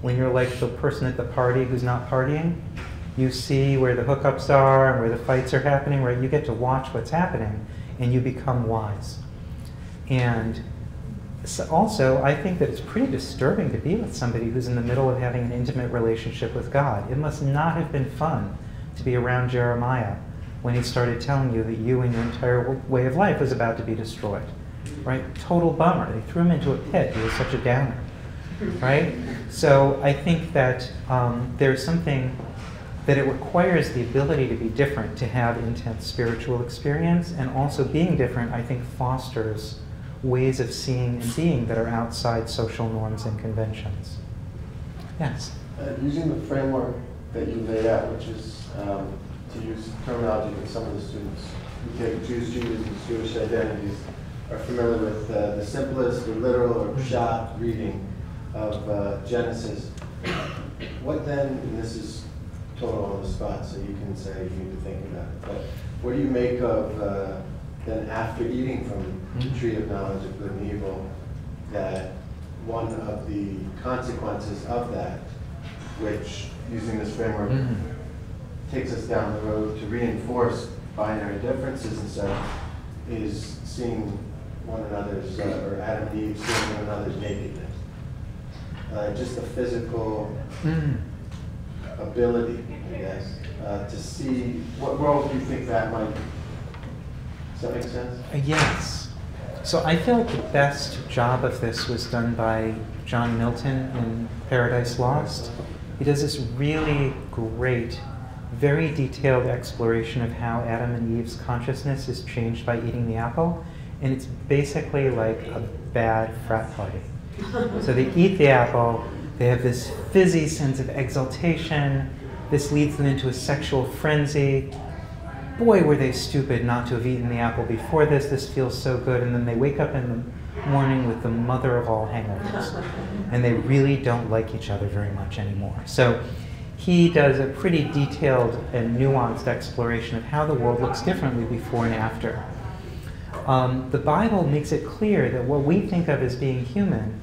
when you're like the person at the party who's not partying, you see where the hookups are and where the fights are happening, where you get to watch what's happening, and you become wise. And also, I think that it's pretty disturbing to be with somebody who's in the middle of having an intimate relationship with God. It must not have been fun to be around Jeremiah when he started telling you that you and your entire way of life was about to be destroyed. Right? Total bummer. They threw him into a pit. He was such a downer. Right? So I think that there's something that it requires the ability to be different, to have intense spiritual experience, and also being different, I think, fosters ways of seeing and being that are outside social norms and conventions. Yes? Using the framework that you laid out, which is to use terminology that some of the students who take Jews and Jewish identities are familiar with, the simplest or literal or pshat reading of Genesis. What then, and this is total on the spot, so you can say you need to think about it, but what do you make of then after eating from the tree of knowledge of good and evil, that one of the consequences of that, which using this framework takes us down the road to reinforce binary differences and such, is seeing one another's, or Adam and Eve seeing one another's nakedness. Just the physical ability, I guess, to see. What role do you think that might be? Does that make sense? Yes. So I felt the best job of this was done by John Milton in Paradise Lost. He does this really great, very detailed exploration of how Adam and Eve's consciousness is changed by eating the apple, and it's basically like a bad frat party. So they eat the apple, they have this fizzy sense of exaltation, this leads them into a sexual frenzy. Boy, were they stupid not to have eaten the apple before this, this feels so good, and then they wake up in the morning with the mother of all hangovers. And they really don't like each other very much anymore. So he does a pretty detailed and nuanced exploration of how the world looks differently before and after. The Bible makes it clear that what we think of as being human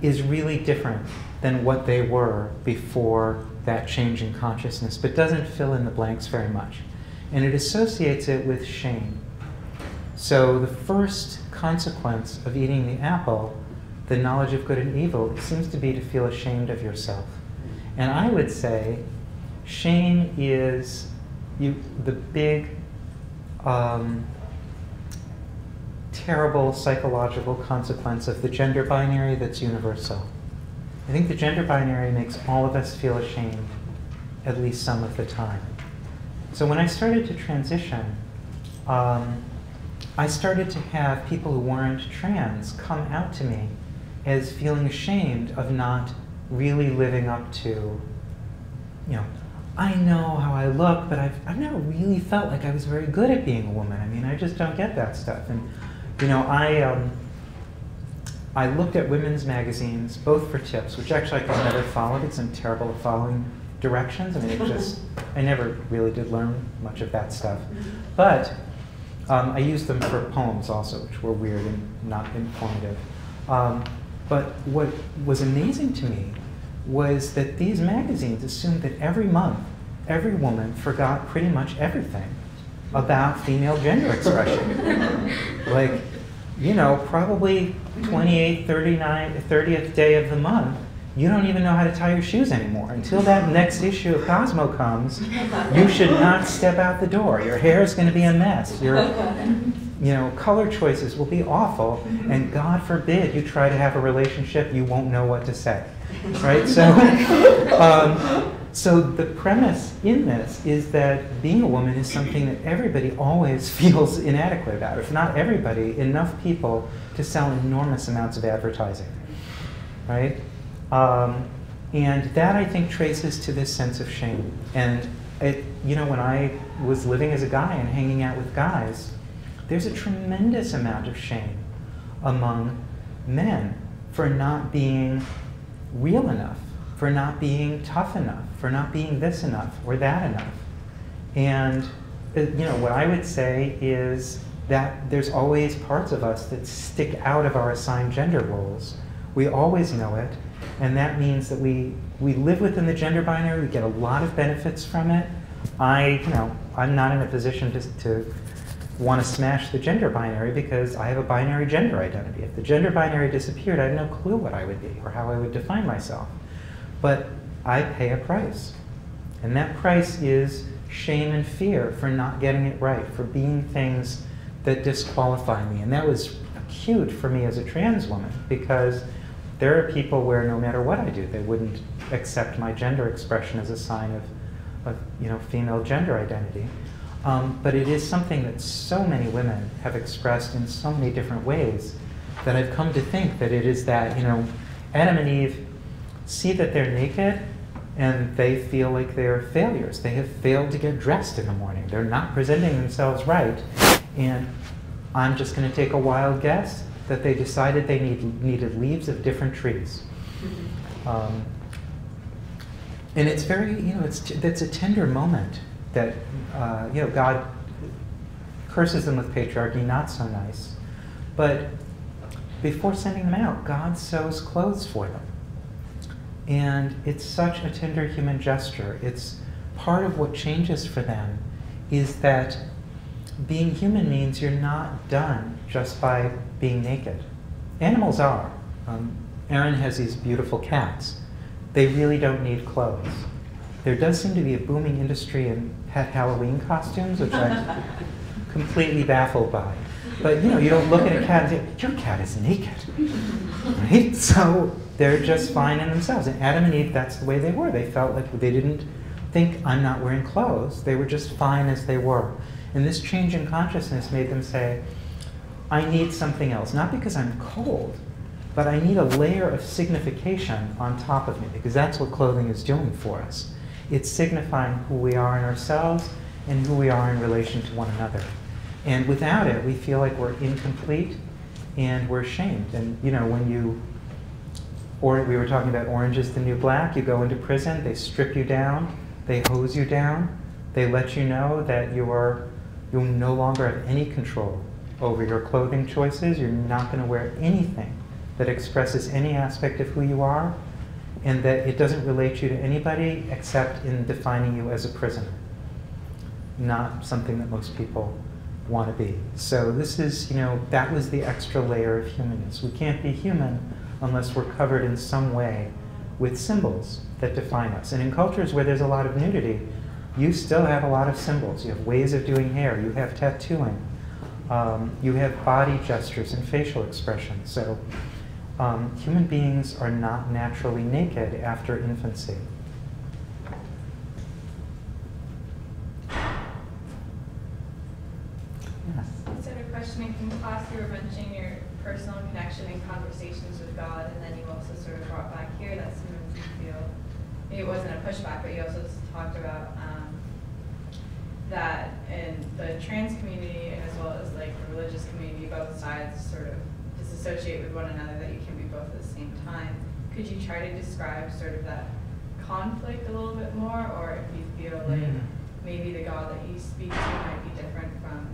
is really different than what they were before that change in consciousness, but doesn't fill in the blanks very much. And it associates it with shame. So the first consequence of eating the apple, the knowledge of good and evil, seems to be to feel ashamed of yourself. And I would say shame is the big, terrible psychological consequence of the gender binary that's universal. I think the gender binary makes all of us feel ashamed, at least some of the time. So when I started to transition, I started to have people who weren't trans come out to me as feeling ashamed of not really living up to, I know how I look, but I've never really felt like I was very good at being a woman. I mean, I just don't get that stuff. And I looked at women's magazines, both for tips, which actually I could never follow because I'm terrible at following directions. I mean, it just, I never really did learn much of that stuff. But I used them for poems also, which were weird and not informative. But what was amazing to me was that these magazines assumed that every month, every woman forgot pretty much everything about female gender expression. Like, probably 28th, 39th, 30th day of the month, you don't even know how to tie your shoes anymore. Until that next issue of Cosmo comes, you should not step out the door. Your hair is going to be a mess. Your color choices will be awful. And God forbid you try to have a relationship, you won't know what to say. Right? So, so the premise in this is that being a woman is something that everybody always feels inadequate about. If not everybody, enough people to sell enormous amounts of advertising. Right? And that, I think, traces to this sense of shame. And, when I was living as a guy and hanging out with guys, there's a tremendous amount of shame among men for not being real enough, for not being tough enough, for not being this enough or that enough. And, what I would say is that there's always parts of us that stick out of our assigned gender roles. We always know it. And that means that we live within the gender binary. We get a lot of benefits from it. I'm not in a position to want to smash the gender binary because I have a binary gender identity. If the gender binary disappeared, I had no clue what I would be or how I would define myself. But I pay a price. And that price is shame and fear for not getting it right, for being things that disqualify me. And that was acute for me as a trans woman because there are people where no matter what I do, they wouldn't accept my gender expression as a sign of female gender identity. But it is something that so many women have expressed in so many different ways that I've come to think that it is that, Adam and Eve see that they're naked and they feel like they're failures. They have failed to get dressed in the morning. They're not presenting themselves right. And I'm just going to take a wild guess that they decided they needed leaves of different trees. And it's very, that's a tender moment that, God curses them with patriarchy, not so nice. But before sending them out, God sews clothes for them. And it's such a tender human gesture. It's part of what changes for them is that being human means you're not done just by being naked. Animals are. Aaron has these beautiful cats. They really don't need clothes. There does seem to be a booming industry in pet Halloween costumes, which I'm completely baffled by. But you know, you don't look at a cat and say, your cat is naked, right? So they're just fine in themselves. And Adam and Eve, that's the way they were. They felt like they didn't think, I'm not wearing clothes. They were just fine as they were. And this change in consciousness made them say, I need something else, not because I'm cold, but I need a layer of signification on top of me, because that's what clothing is doing for us. It's signifying who we are in ourselves and who we are in relation to one another. And without it, we feel like we're incomplete and we're ashamed. And you know, when you, or we were talking about Orange is the New Black, you go into prison, they strip you down, they hose you down, they let you know that you no longer have any control over your clothing choices, you're not going to wear anything that expresses any aspect of who you are, and that it doesn't relate you to anybody except in defining you as a prisoner. Not something that most people want to be. So this is, you know, that was the extra layer of humanness. We can't be human unless we're covered in some way with symbols that define us. And in cultures where there's a lot of nudity, you still have a lot of symbols. You have ways of doing hair, you have tattooing, you have body gestures and facial expressions. So human beings are not naturally naked after infancy. Yes. Instead of questioning from class, you were mentioning your personal connection and conversations with God, and then you also sort of brought back here that sometimes you feel, maybe it wasn't a pushback, but you also talked about that in the trans community as well as like the religious community, both sides sort of associate with one another, that you can be both at the same time. Could you try to describe sort of that conflict a little bit more, or if you feel like maybe the God that you speak to might be different from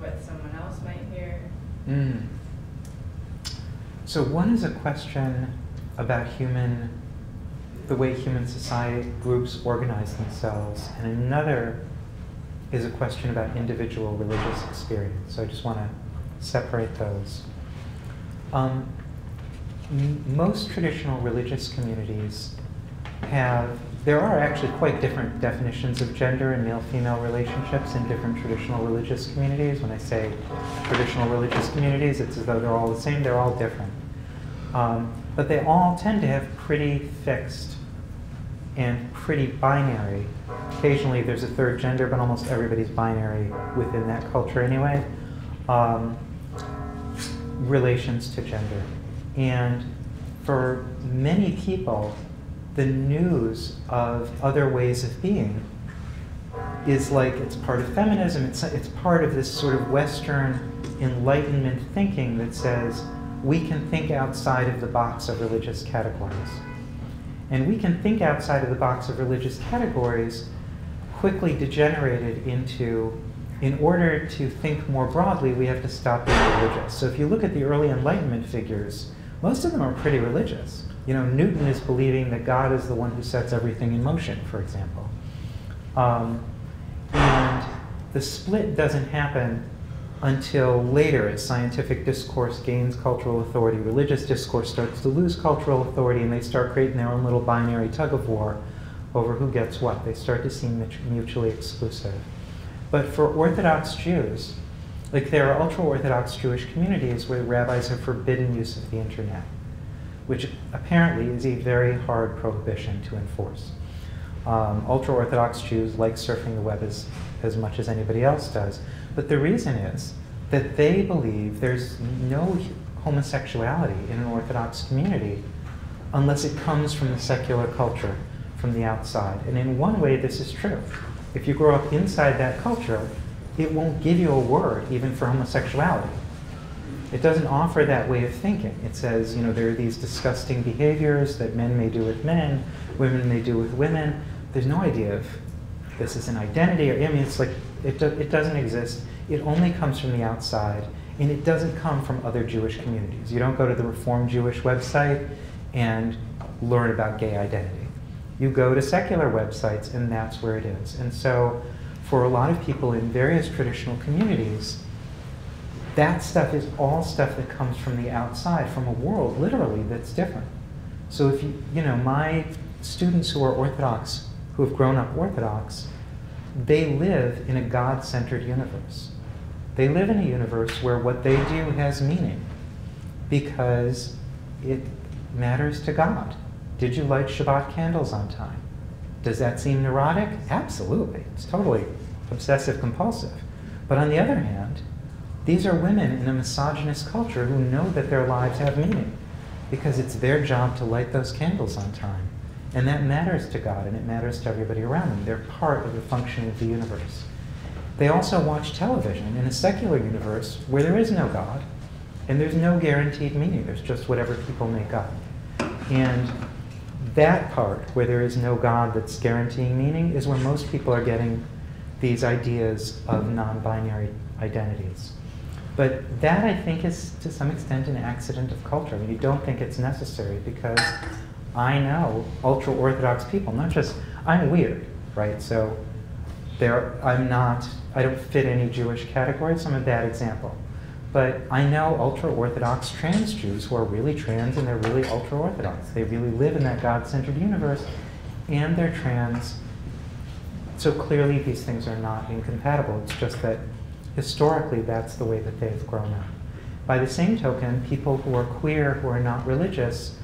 what someone else might hear? So one is a question about the way human society groups organize themselves, and another is a question about individual religious experience. So I just want to separate those. Most traditional religious communities there are actually quite different definitions of gender and male-female relationships in different traditional religious communities. When I say traditional religious communities, it's as though they're all the same, they're all different. But they all tend to have pretty fixed and pretty binary. Occasionally there's a third gender, but almost everybody's binary within that culture anyway. Relations to gender. And for many people, the news of other ways of being is like, it's part of feminism, it's part of this sort of Western Enlightenment thinking that says we can think outside of the box of religious categories. And we can think outside of the box of religious categories quickly degenerated into, in order to think more broadly, we have to stop being religious. So if you look at the early Enlightenment figures, most of them are pretty religious. You know, Newton is believing that God is the one who sets everything in motion, for example. And the split doesn't happen until later, as scientific discourse gains cultural authority, religious discourse starts to lose cultural authority, and they start creating their own little binary tug-of-war over who gets what. They start to seem mutually exclusive. But for Orthodox Jews, like there are ultra-Orthodox Jewish communities where rabbis have forbidden use of the internet, which apparently is a very hard prohibition to enforce. Ultra-Orthodox Jews like surfing the web as much as anybody else does. But the reason is that they believe there's no homosexuality in an Orthodox community unless it comes from the secular culture, from the outside. And in one way, this is true. If you grow up inside that culture, it won't give you a word even for homosexuality. It doesn't offer that way of thinking. It says, you know, there are these disgusting behaviors that men may do with men, women may do with women. There's no idea of this is an identity, or, I mean, it's like, it doesn't exist. It only comes from the outside, and it doesn't come from other Jewish communities. You don't go to the Reformed Jewish website and learn about gay identity. You go to secular websites, and that's where it is. And so for a lot of people in various traditional communities, that stuff is all stuff that comes from the outside, from a world, literally, that's different. So if you, my students who are Orthodox, who have grown up Orthodox, they live in a God-centered universe. They live in a universe where what they do has meaning because it matters to God. Did you light Shabbat candles on time? Does that seem neurotic? Absolutely. It's totally obsessive-compulsive. But on the other hand, these are women in a misogynist culture who know that their lives have meaning because it's their job to light those candles on time. And that matters to God, and it matters to everybody around them. They're part of the functioning of the universe. They also watch television in a secular universe where there is no God, and there's no guaranteed meaning. There's just whatever people make up. And that part, where there is no God that's guaranteeing meaning, is where most people are getting these ideas of non-binary identities. But that, I think, is to some extent an accident of culture. I mean, you don't think it's necessary because I know ultra-Orthodox people, not just, I'm weird, right? So I don't fit any Jewish categories, so I'm a bad example. But I know ultra-Orthodox trans Jews who are really trans and they're really ultra-Orthodox. They really live in that God-centered universe and they're trans. So clearly these things are not incompatible. It's just that historically that's the way that they've grown up. By the same token, people who are queer, who are not religious,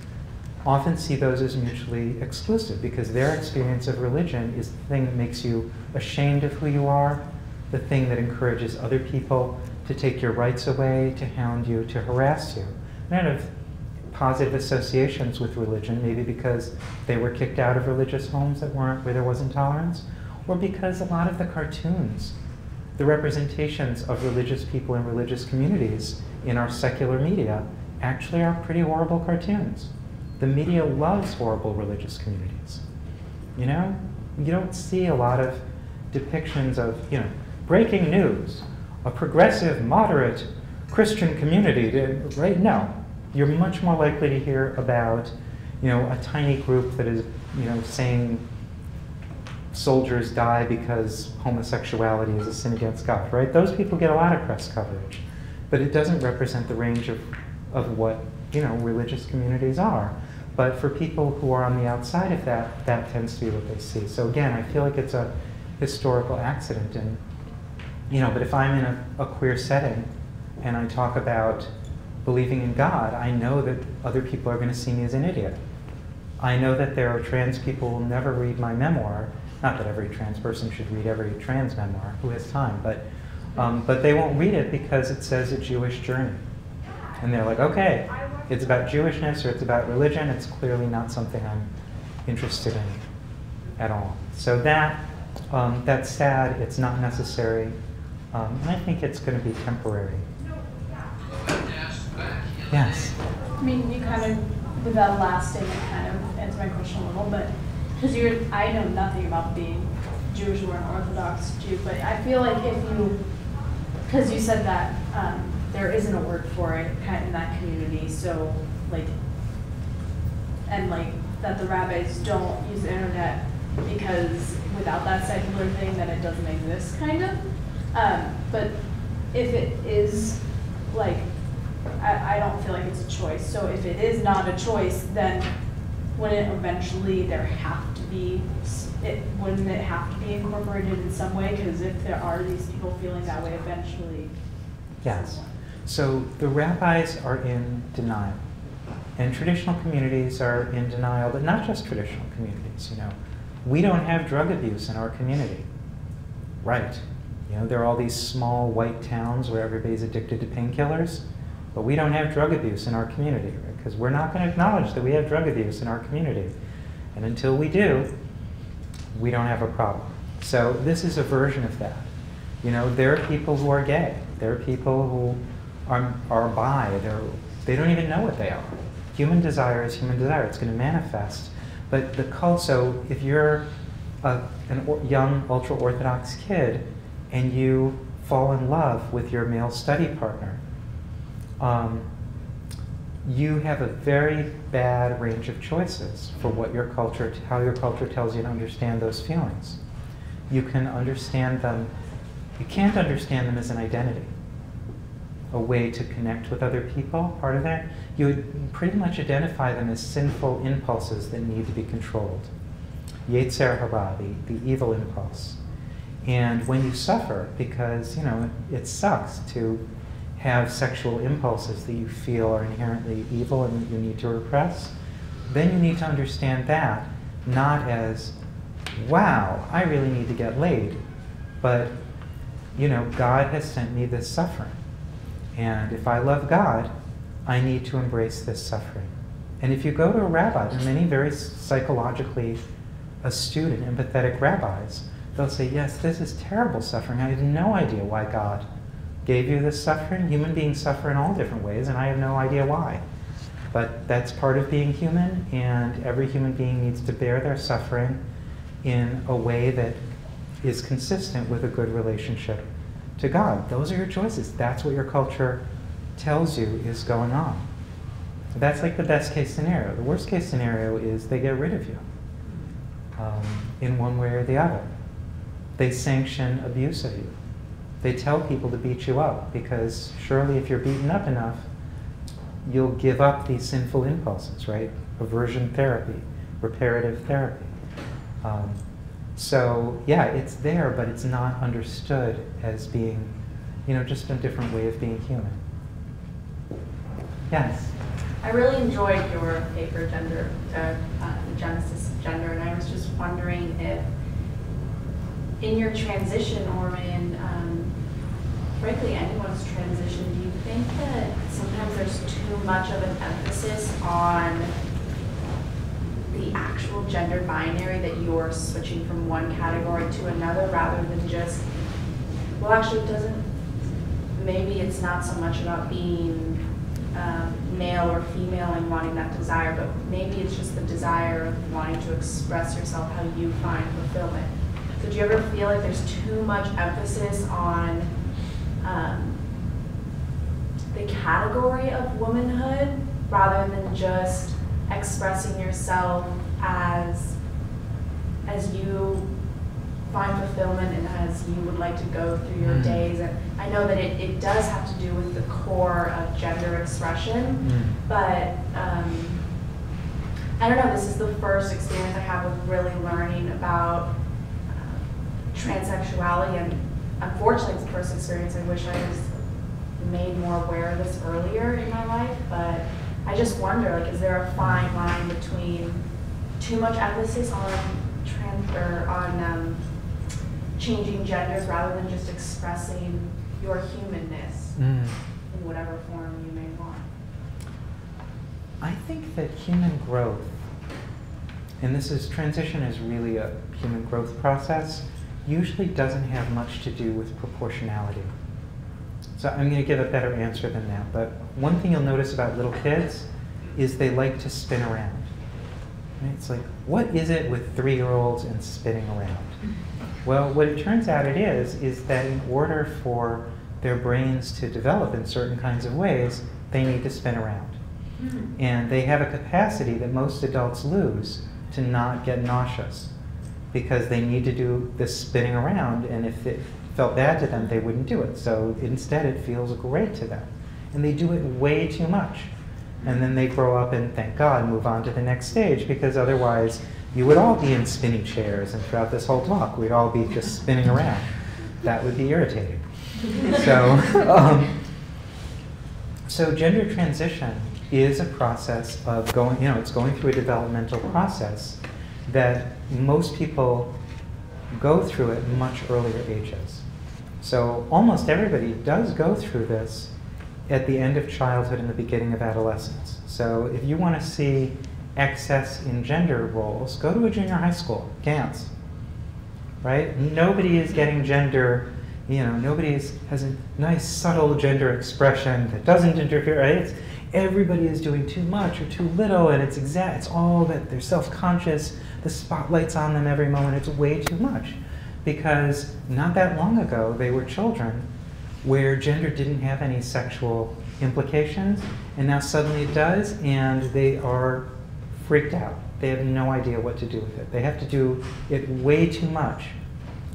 often see those as mutually exclusive because their experience of religion is the thing that makes you ashamed of who you are, the thing that encourages other people to take your rights away, to hound you, to harass you. And I have positive associations with religion, maybe because they were kicked out of religious homes that weren't, where there wasn't tolerance, or because a lot of the cartoons, the representations of religious people in religious communities in our secular media actually are pretty horrible cartoons. The media loves horrible religious communities. You know, you don't see a lot of depictions of, breaking news, a progressive, moderate Christian community, right? No, you're much more likely to hear about, a tiny group that is, saying soldiers die because homosexuality is a sin against God, right? Those people get a lot of press coverage, but it doesn't represent the range of what, religious communities are. But for people who are on the outside of that, that tends to be what they see. So again, I feel like it's a historical accident. And, but if I'm in a queer setting and I talk about believing in God, I know that other people are going to see me as an idiot. I know that there are trans people who will never read my memoir. Not that every trans person should read every trans memoir, who has time, but they won't read it because it says A Jewish Journey. And they're like, okay, it's about Jewishness or it's about religion. It's clearly not something I'm interested in at all. So that's sad. It's not necessary. And I think it's going to be temporary. Yes? I mean, you kind of, with that last statement, kind of answered my question a little bit. Because I know nothing about being Jewish or an Orthodox Jew, but I feel like if you, because you said that, there isn't a word for it kind of in that community, so that the rabbis don't use the internet because without that secular thing then it doesn't exist, kind of. But if it is, I don't feel like it's a choice. So if it is not a choice, then wouldn't eventually wouldn't it have to be incorporated in some way? Because if there are these people feeling that way eventually. Yes. So the rabbis are in denial, and traditional communities are in denial, but not just traditional communities. We don't have drug abuse in our community, right? There are all these small white towns where everybody's addicted to painkillers, but we don't have drug abuse in our community, right? Because we're not going to acknowledge that we have drug abuse in our community, and until we do, we don't have a problem. So this is a version of that. There are people who are gay. There are people who are bi. They don't even know what they are. Human desire is human desire. It's going to manifest. But the cult, so if you're a young ultra-Orthodox kid and you fall in love with your male study partner, you have a very bad range of choices for how your culture tells you to understand those feelings. you can understand them. You can't understand them as an identity, a way to connect with other people, part of that. You would pretty much identify them as sinful impulses that need to be controlled. Yetzer hara, the evil impulse. And when you suffer, because, you know, it sucks to have sexual impulses that you feel are inherently evil and that you need to repress, then you need to understand that not as, wow, I really need to get laid, but, you know, God has sent me this suffering. And if I love God, I need to embrace this suffering. And if you go to a rabbi, and many very psychologically astute and empathetic rabbis, they'll say, yes, this is terrible suffering. I have no idea why God gave you this suffering. Human beings suffer in all different ways, and I have no idea why. But that's part of being human, and every human being needs to bear their suffering in a way that is consistent with a good relationship to God. Those are your choices. That's what your culture tells you is going on. That's like the best case scenario. The worst case scenario is they get rid of you in one way or the other. They sanction abuse of you. They tell people to beat you up because surely if you're beaten up enough, you'll give up these sinful impulses, right? Aversion therapy, reparative therapy. So yeah, it's there, but it's not understood as being, you know, just a different way of being human. Yes? I really enjoyed your paper, Gender, Genesis of Gender, and I was just wondering if in your transition or in, frankly, anyone's transition, do you think that sometimes there's too much of an emphasis on the actual gender binary, that you're switching from one category to another rather than just, well, actually it doesn't, maybe it's not so much about being male or female and wanting that desire, but maybe it's just the desire of wanting to express yourself how you find fulfillment. So do you ever feel like there's too much emphasis on the category of womanhood rather than just expressing yourself as you find fulfillment and as you would like to go through your days? And I know that it does have to do with the core of gender expression, but I don't know, this is the first experience I have with really learning about transsexuality, and unfortunately it's the first experience. I wish I was made more aware of this earlier in my life, but I just wonder, like, is there a fine line between too much emphasis on changing genders rather than just expressing your humanness in whatever form you may want? I think that human growth, and this is, transition is really a human growth process, usually doesn't have much to do with proportionality. So I'm going to give a better answer than that, but one thing you'll notice about little kids is they like to spin around. Right? It's like, what is it with 3-year-olds and spinning around? Well, what it turns out it is that in order for their brains to develop in certain kinds of ways, they need to spin around. And they have a capacity that most adults lose to not get nauseous, because they need to do this spinning around, and if it felt bad to them, they wouldn't do it. So instead, it feels great to them. And they do it way too much. And then they grow up and, thank God, move on to the next stage, because otherwise, you would all be in spinny chairs, and throughout this whole talk, we'd all be just spinning around. That would be irritating. So, so gender transition is a process of going, you know, it's going through a developmental process that most people go through at much earlier ages. So almost everybody does go through this at the end of childhood and the beginning of adolescence. So if you want to see excess in gender roles, go to a junior high school, dance, right? Nobody is getting gender, you know, nobody has a nice subtle gender expression that doesn't interfere, right? It's, everybody is doing too much or too little, and it's all that they're self-conscious, the spotlight's on them every moment, it's way too much. Because not that long ago, they were children where gender didn't have any sexual implications, and now suddenly it does, and they are freaked out. They have no idea what to do with it. They have to do it way too much.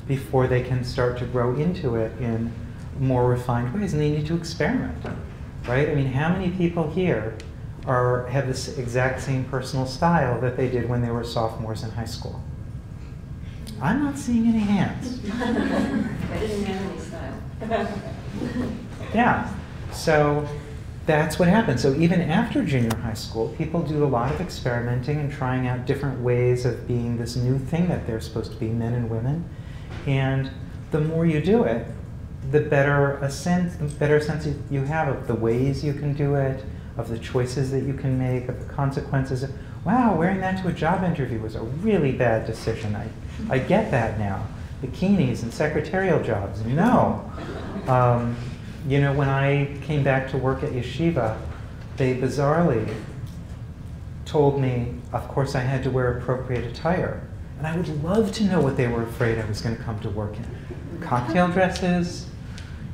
before they can start to grow into it in more refined ways, and they need to experiment, right? I mean, how many people here have this exact same personal style that they did when they were sophomores in high school? I'm not seeing any hands. I didn't have any style. Yeah, so that's what happens. So even after junior high school, people do a lot of experimenting and trying out different ways of being this new thing that they're supposed to be, men and women. And the more you do it, the better sense you have of the ways you can do it, of the choices that you can make, of the consequences. Wow, wearing that to a job interview was a really bad decision. I get that now. Bikinis and secretarial jobs, no. You know, when I came back to work at Yeshiva, they bizarrely told me, of course, I had to wear appropriate attire. And I would love to know what they were afraid I was going to come to work in. Cocktail dresses,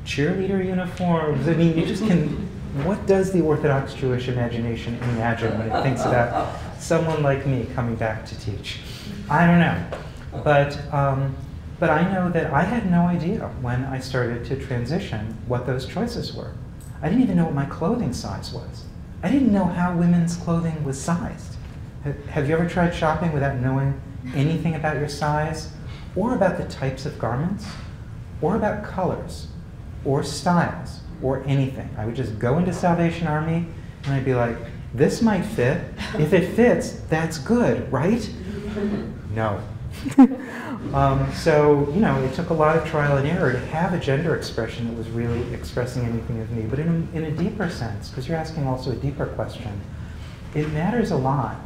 cheerleader uniforms. I mean, you just can... What does the Orthodox Jewish imagination imagine when it thinks about someone like me coming back to teach? I don't know. But I know that I had no idea when I started to transition what those choices were. I didn't even know what my clothing size was. I didn't know how women's clothing was sized. Have you ever tried shopping without knowing anything about your size, or about the types of garments, or about colors, or styles, or anything? I would just go into Salvation Army and I'd be like, this might fit. If it fits, that's good, right? No. So, you know, it took a lot of trial and error to have a gender expression that was really expressing anything of me, but in a deeper sense, because you're asking also a deeper question. It matters a lot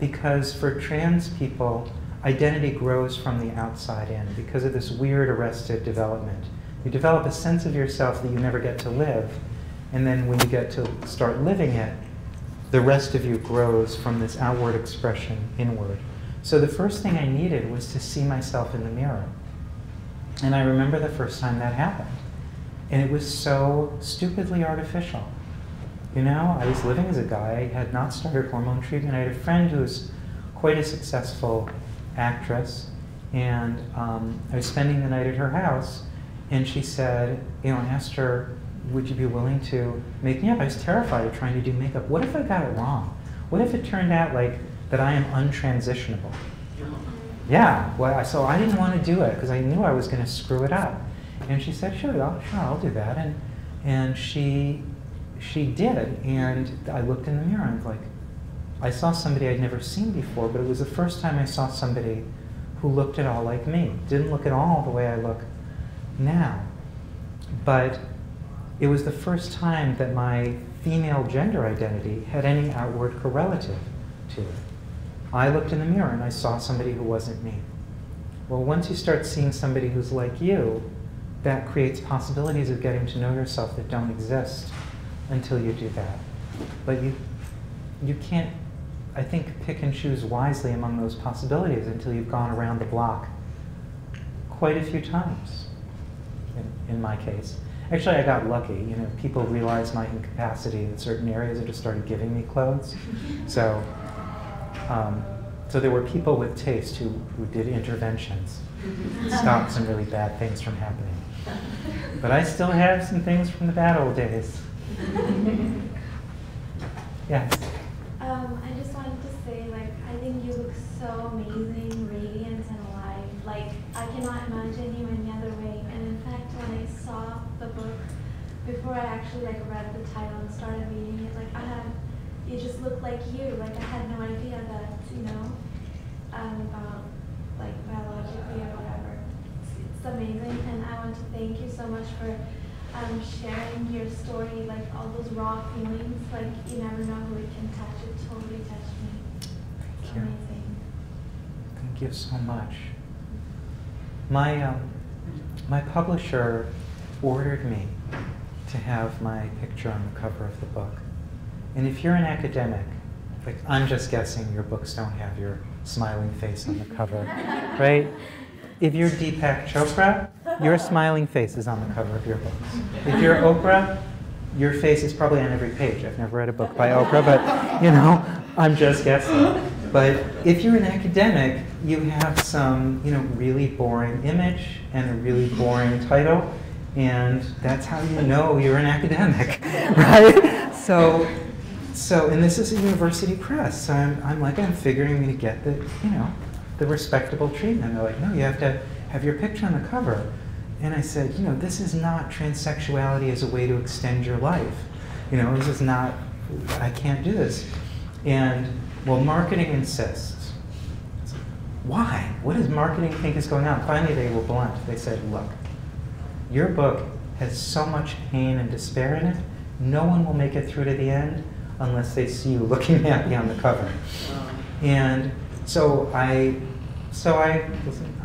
because for trans people, identity grows from the outside in because of this weird arrested development. You develop a sense of yourself that you never get to live, and then when you get to start living it, the rest of you grows from this outward expression inward. So the first thing I needed was to see myself in the mirror. And I remember the first time that happened. And it was so stupidly artificial. You know, I was living as a guy, I had not started hormone treatment. I had a friend who was quite a successful actress, and I was spending the night at her house, and she said, you know, I asked her, would you be willing to make me up? I was terrified of trying to do makeup. What if I got it wrong? What if it turned out like that I am untransitionable? Yeah, well, so I didn't want to do it because I knew I was going to screw it up. And she said, sure, I'll do that. And she did. And I looked in the mirror and like, I saw somebody I'd never seen before, but it was the first time I saw somebody who looked at all like me. Didn't look at all the way I look now, but it was the first time that my female gender identity had any outward correlative to it. I looked in the mirror and I saw somebody who wasn't me. Well, once you start seeing somebody who's like you, that creates possibilities of getting to know yourself that don't exist until you do that. But you can't, I think, pick and choose wisely among those possibilities until you've gone around the block quite a few times. In my case. Actually, I got lucky. You know, people realized my incapacity in certain areas and just started giving me clothes. So, so there were people with taste who did interventions. Stopped some really bad things from happening. But I still have some things from the bad old days. Yes? I just wanted to say, like, I think you look so amazing, radiant, and alive. Like, I cannot imagine you any other way. The book before I actually like read the title and started reading it, like it just looked like you. Like I had no idea that, you know, about like biologically or whatever. It's amazing, and I want to thank you so much for sharing your story, like all those raw feelings. Like you never know who it can touch. It totally touched me. Thank you. Amazing. Thank you so much. My publisher ordered me to have my picture on the cover of the book. And if you're an academic, like I'm just guessing your books don't have your smiling face on the cover, right? If you're Deepak Chopra, your smiling face is on the cover of your books. If you're Oprah, your face is probably on every page. I've never read a book by Oprah, but you know, I'm just guessing. But if you're an academic, you have some, really boring image and a really boring title, and that's how you know you're an academic, right? So, and this is a university press. So I'm like, I'm figuring I'm going to get the, the respectable treatment. They're like, no, you have to have your picture on the cover. And I said, this is not transsexuality as a way to extend your life. This is not, I can't do this. And, well, marketing insists. Why? What does marketing think is going on? Finally, they were blunt. They said, look, your book has so much pain and despair in it, no one will make it through to the end unless they see you looking happy on the cover. And so I was like,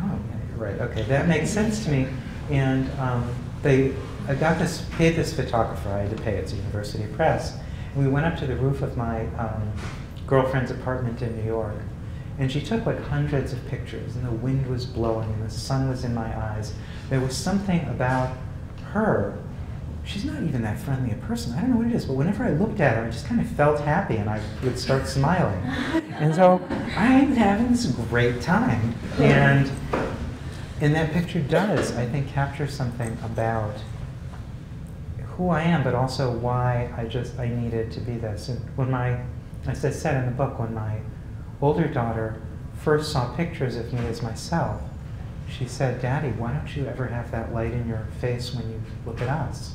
oh, yeah, you're right. Okay, that makes sense to me. And I got this, paid this photographer. I had to pay. It's a university press. And we went up to the roof of my girlfriend's apartment in New York, and she took like hundreds of pictures. And the wind was blowing, and the sun was in my eyes. There was something about her. She's not even that friendly a person. I don't know what it is, but whenever I looked at her, I just kind of felt happy, and I would start smiling. And so I'm having this great time. And that picture does, I think, capture something about who I am, but also why I needed to be this. And when my, as I said in the book, when my older daughter first saw pictures of me as myself, she said, Daddy, why don't you ever have that light in your face when you look at us?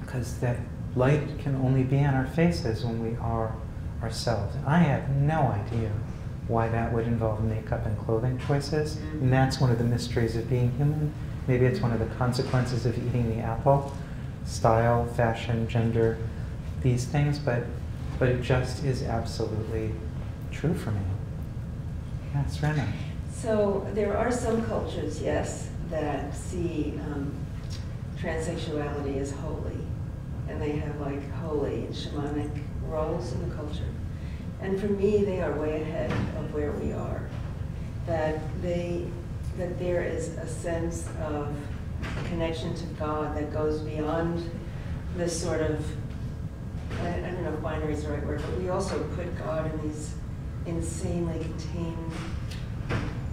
Because that light can only be on our faces when we are ourselves. And I have no idea why that would involve makeup and clothing choices. And that's one of the mysteries of being human. Maybe it's one of the consequences of eating the apple. Style, fashion, gender, these things. But it just is absolutely true for me. Yes, Rena. So there are some cultures, yes, that see transsexuality as holy. And they have like holy and shamanic roles in the culture. And for me, they are way ahead of where we are. That there is a sense of connection to God that goes beyond this sort of, I don't know if binary is the right word, but we also put God in these insanely contained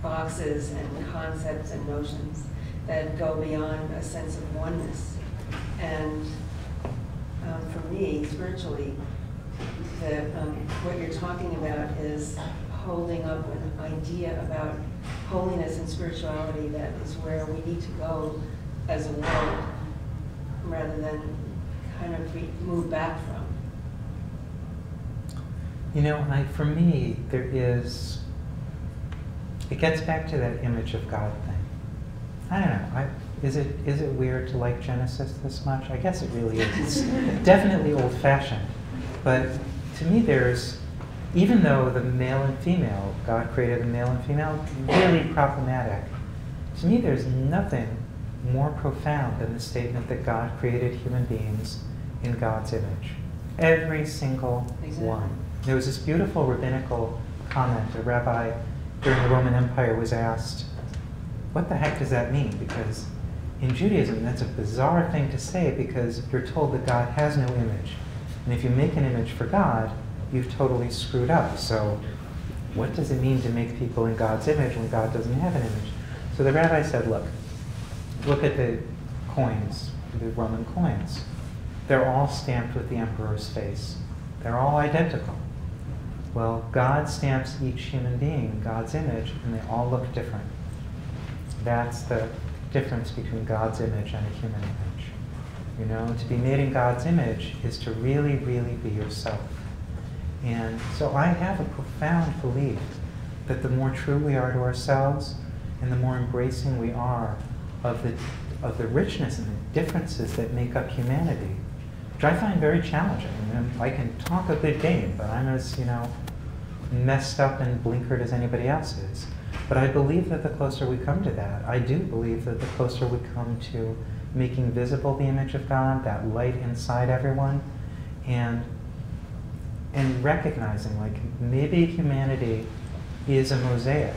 boxes and concepts and notions that go beyond a sense of oneness. And for me, spiritually, what you're talking about is holding up an idea about holiness and spirituality that is where we need to go as a world, rather than kind of move back from. For me, there is, it gets back to that image of God thing. I don't know. Is it weird to like Genesis this much? I guess it really is. It's definitely old-fashioned. But to me, there's, even though the male and female, God created the male and female, really problematic, to me, there's nothing more profound than the statement that God created human beings in God's image. Every single one. There was this beautiful rabbinical comment. A rabbi during the Roman Empire was asked, what the heck does that mean? Because in Judaism, that's a bizarre thing to say, because you're told that God has no image. And if you make an image for God, you've totally screwed up. So what does it mean to make people in God's image when God doesn't have an image? So the rabbi said, look at the coins, the Roman coins. They're all stamped with the emperor's face. They're all identical. Well, God stamps each human being in God's image, and they all look different. That's the difference between God's image and a human image. To be made in God's image is to really, really be yourself. And so I have a profound belief that the more true we are to ourselves and the more embracing we are of the richness and the differences that make up humanity, which I find very challenging. I can talk a good game, but I'm as, messed up and blinkered as anybody else is. But I believe that the closer we come to that, I do believe that the closer we come to making visible the image of God, that light inside everyone, and recognizing, maybe humanity is a mosaic.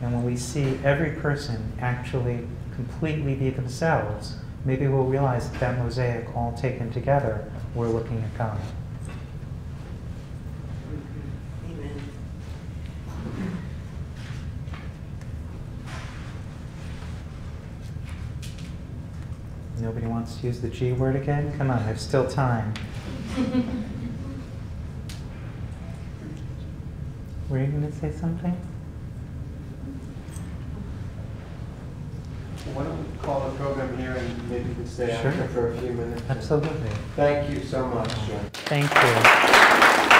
And when we see every person actually completely be themselves, maybe we'll realize that mosaic, all taken together, we're looking at God. Amen. Nobody wants to use the G word again? Come on, there's still time. Were you going to say something? Why don't we call the program here and maybe we can stay after for a few minutes. Absolutely. Thank you so much. Thank you.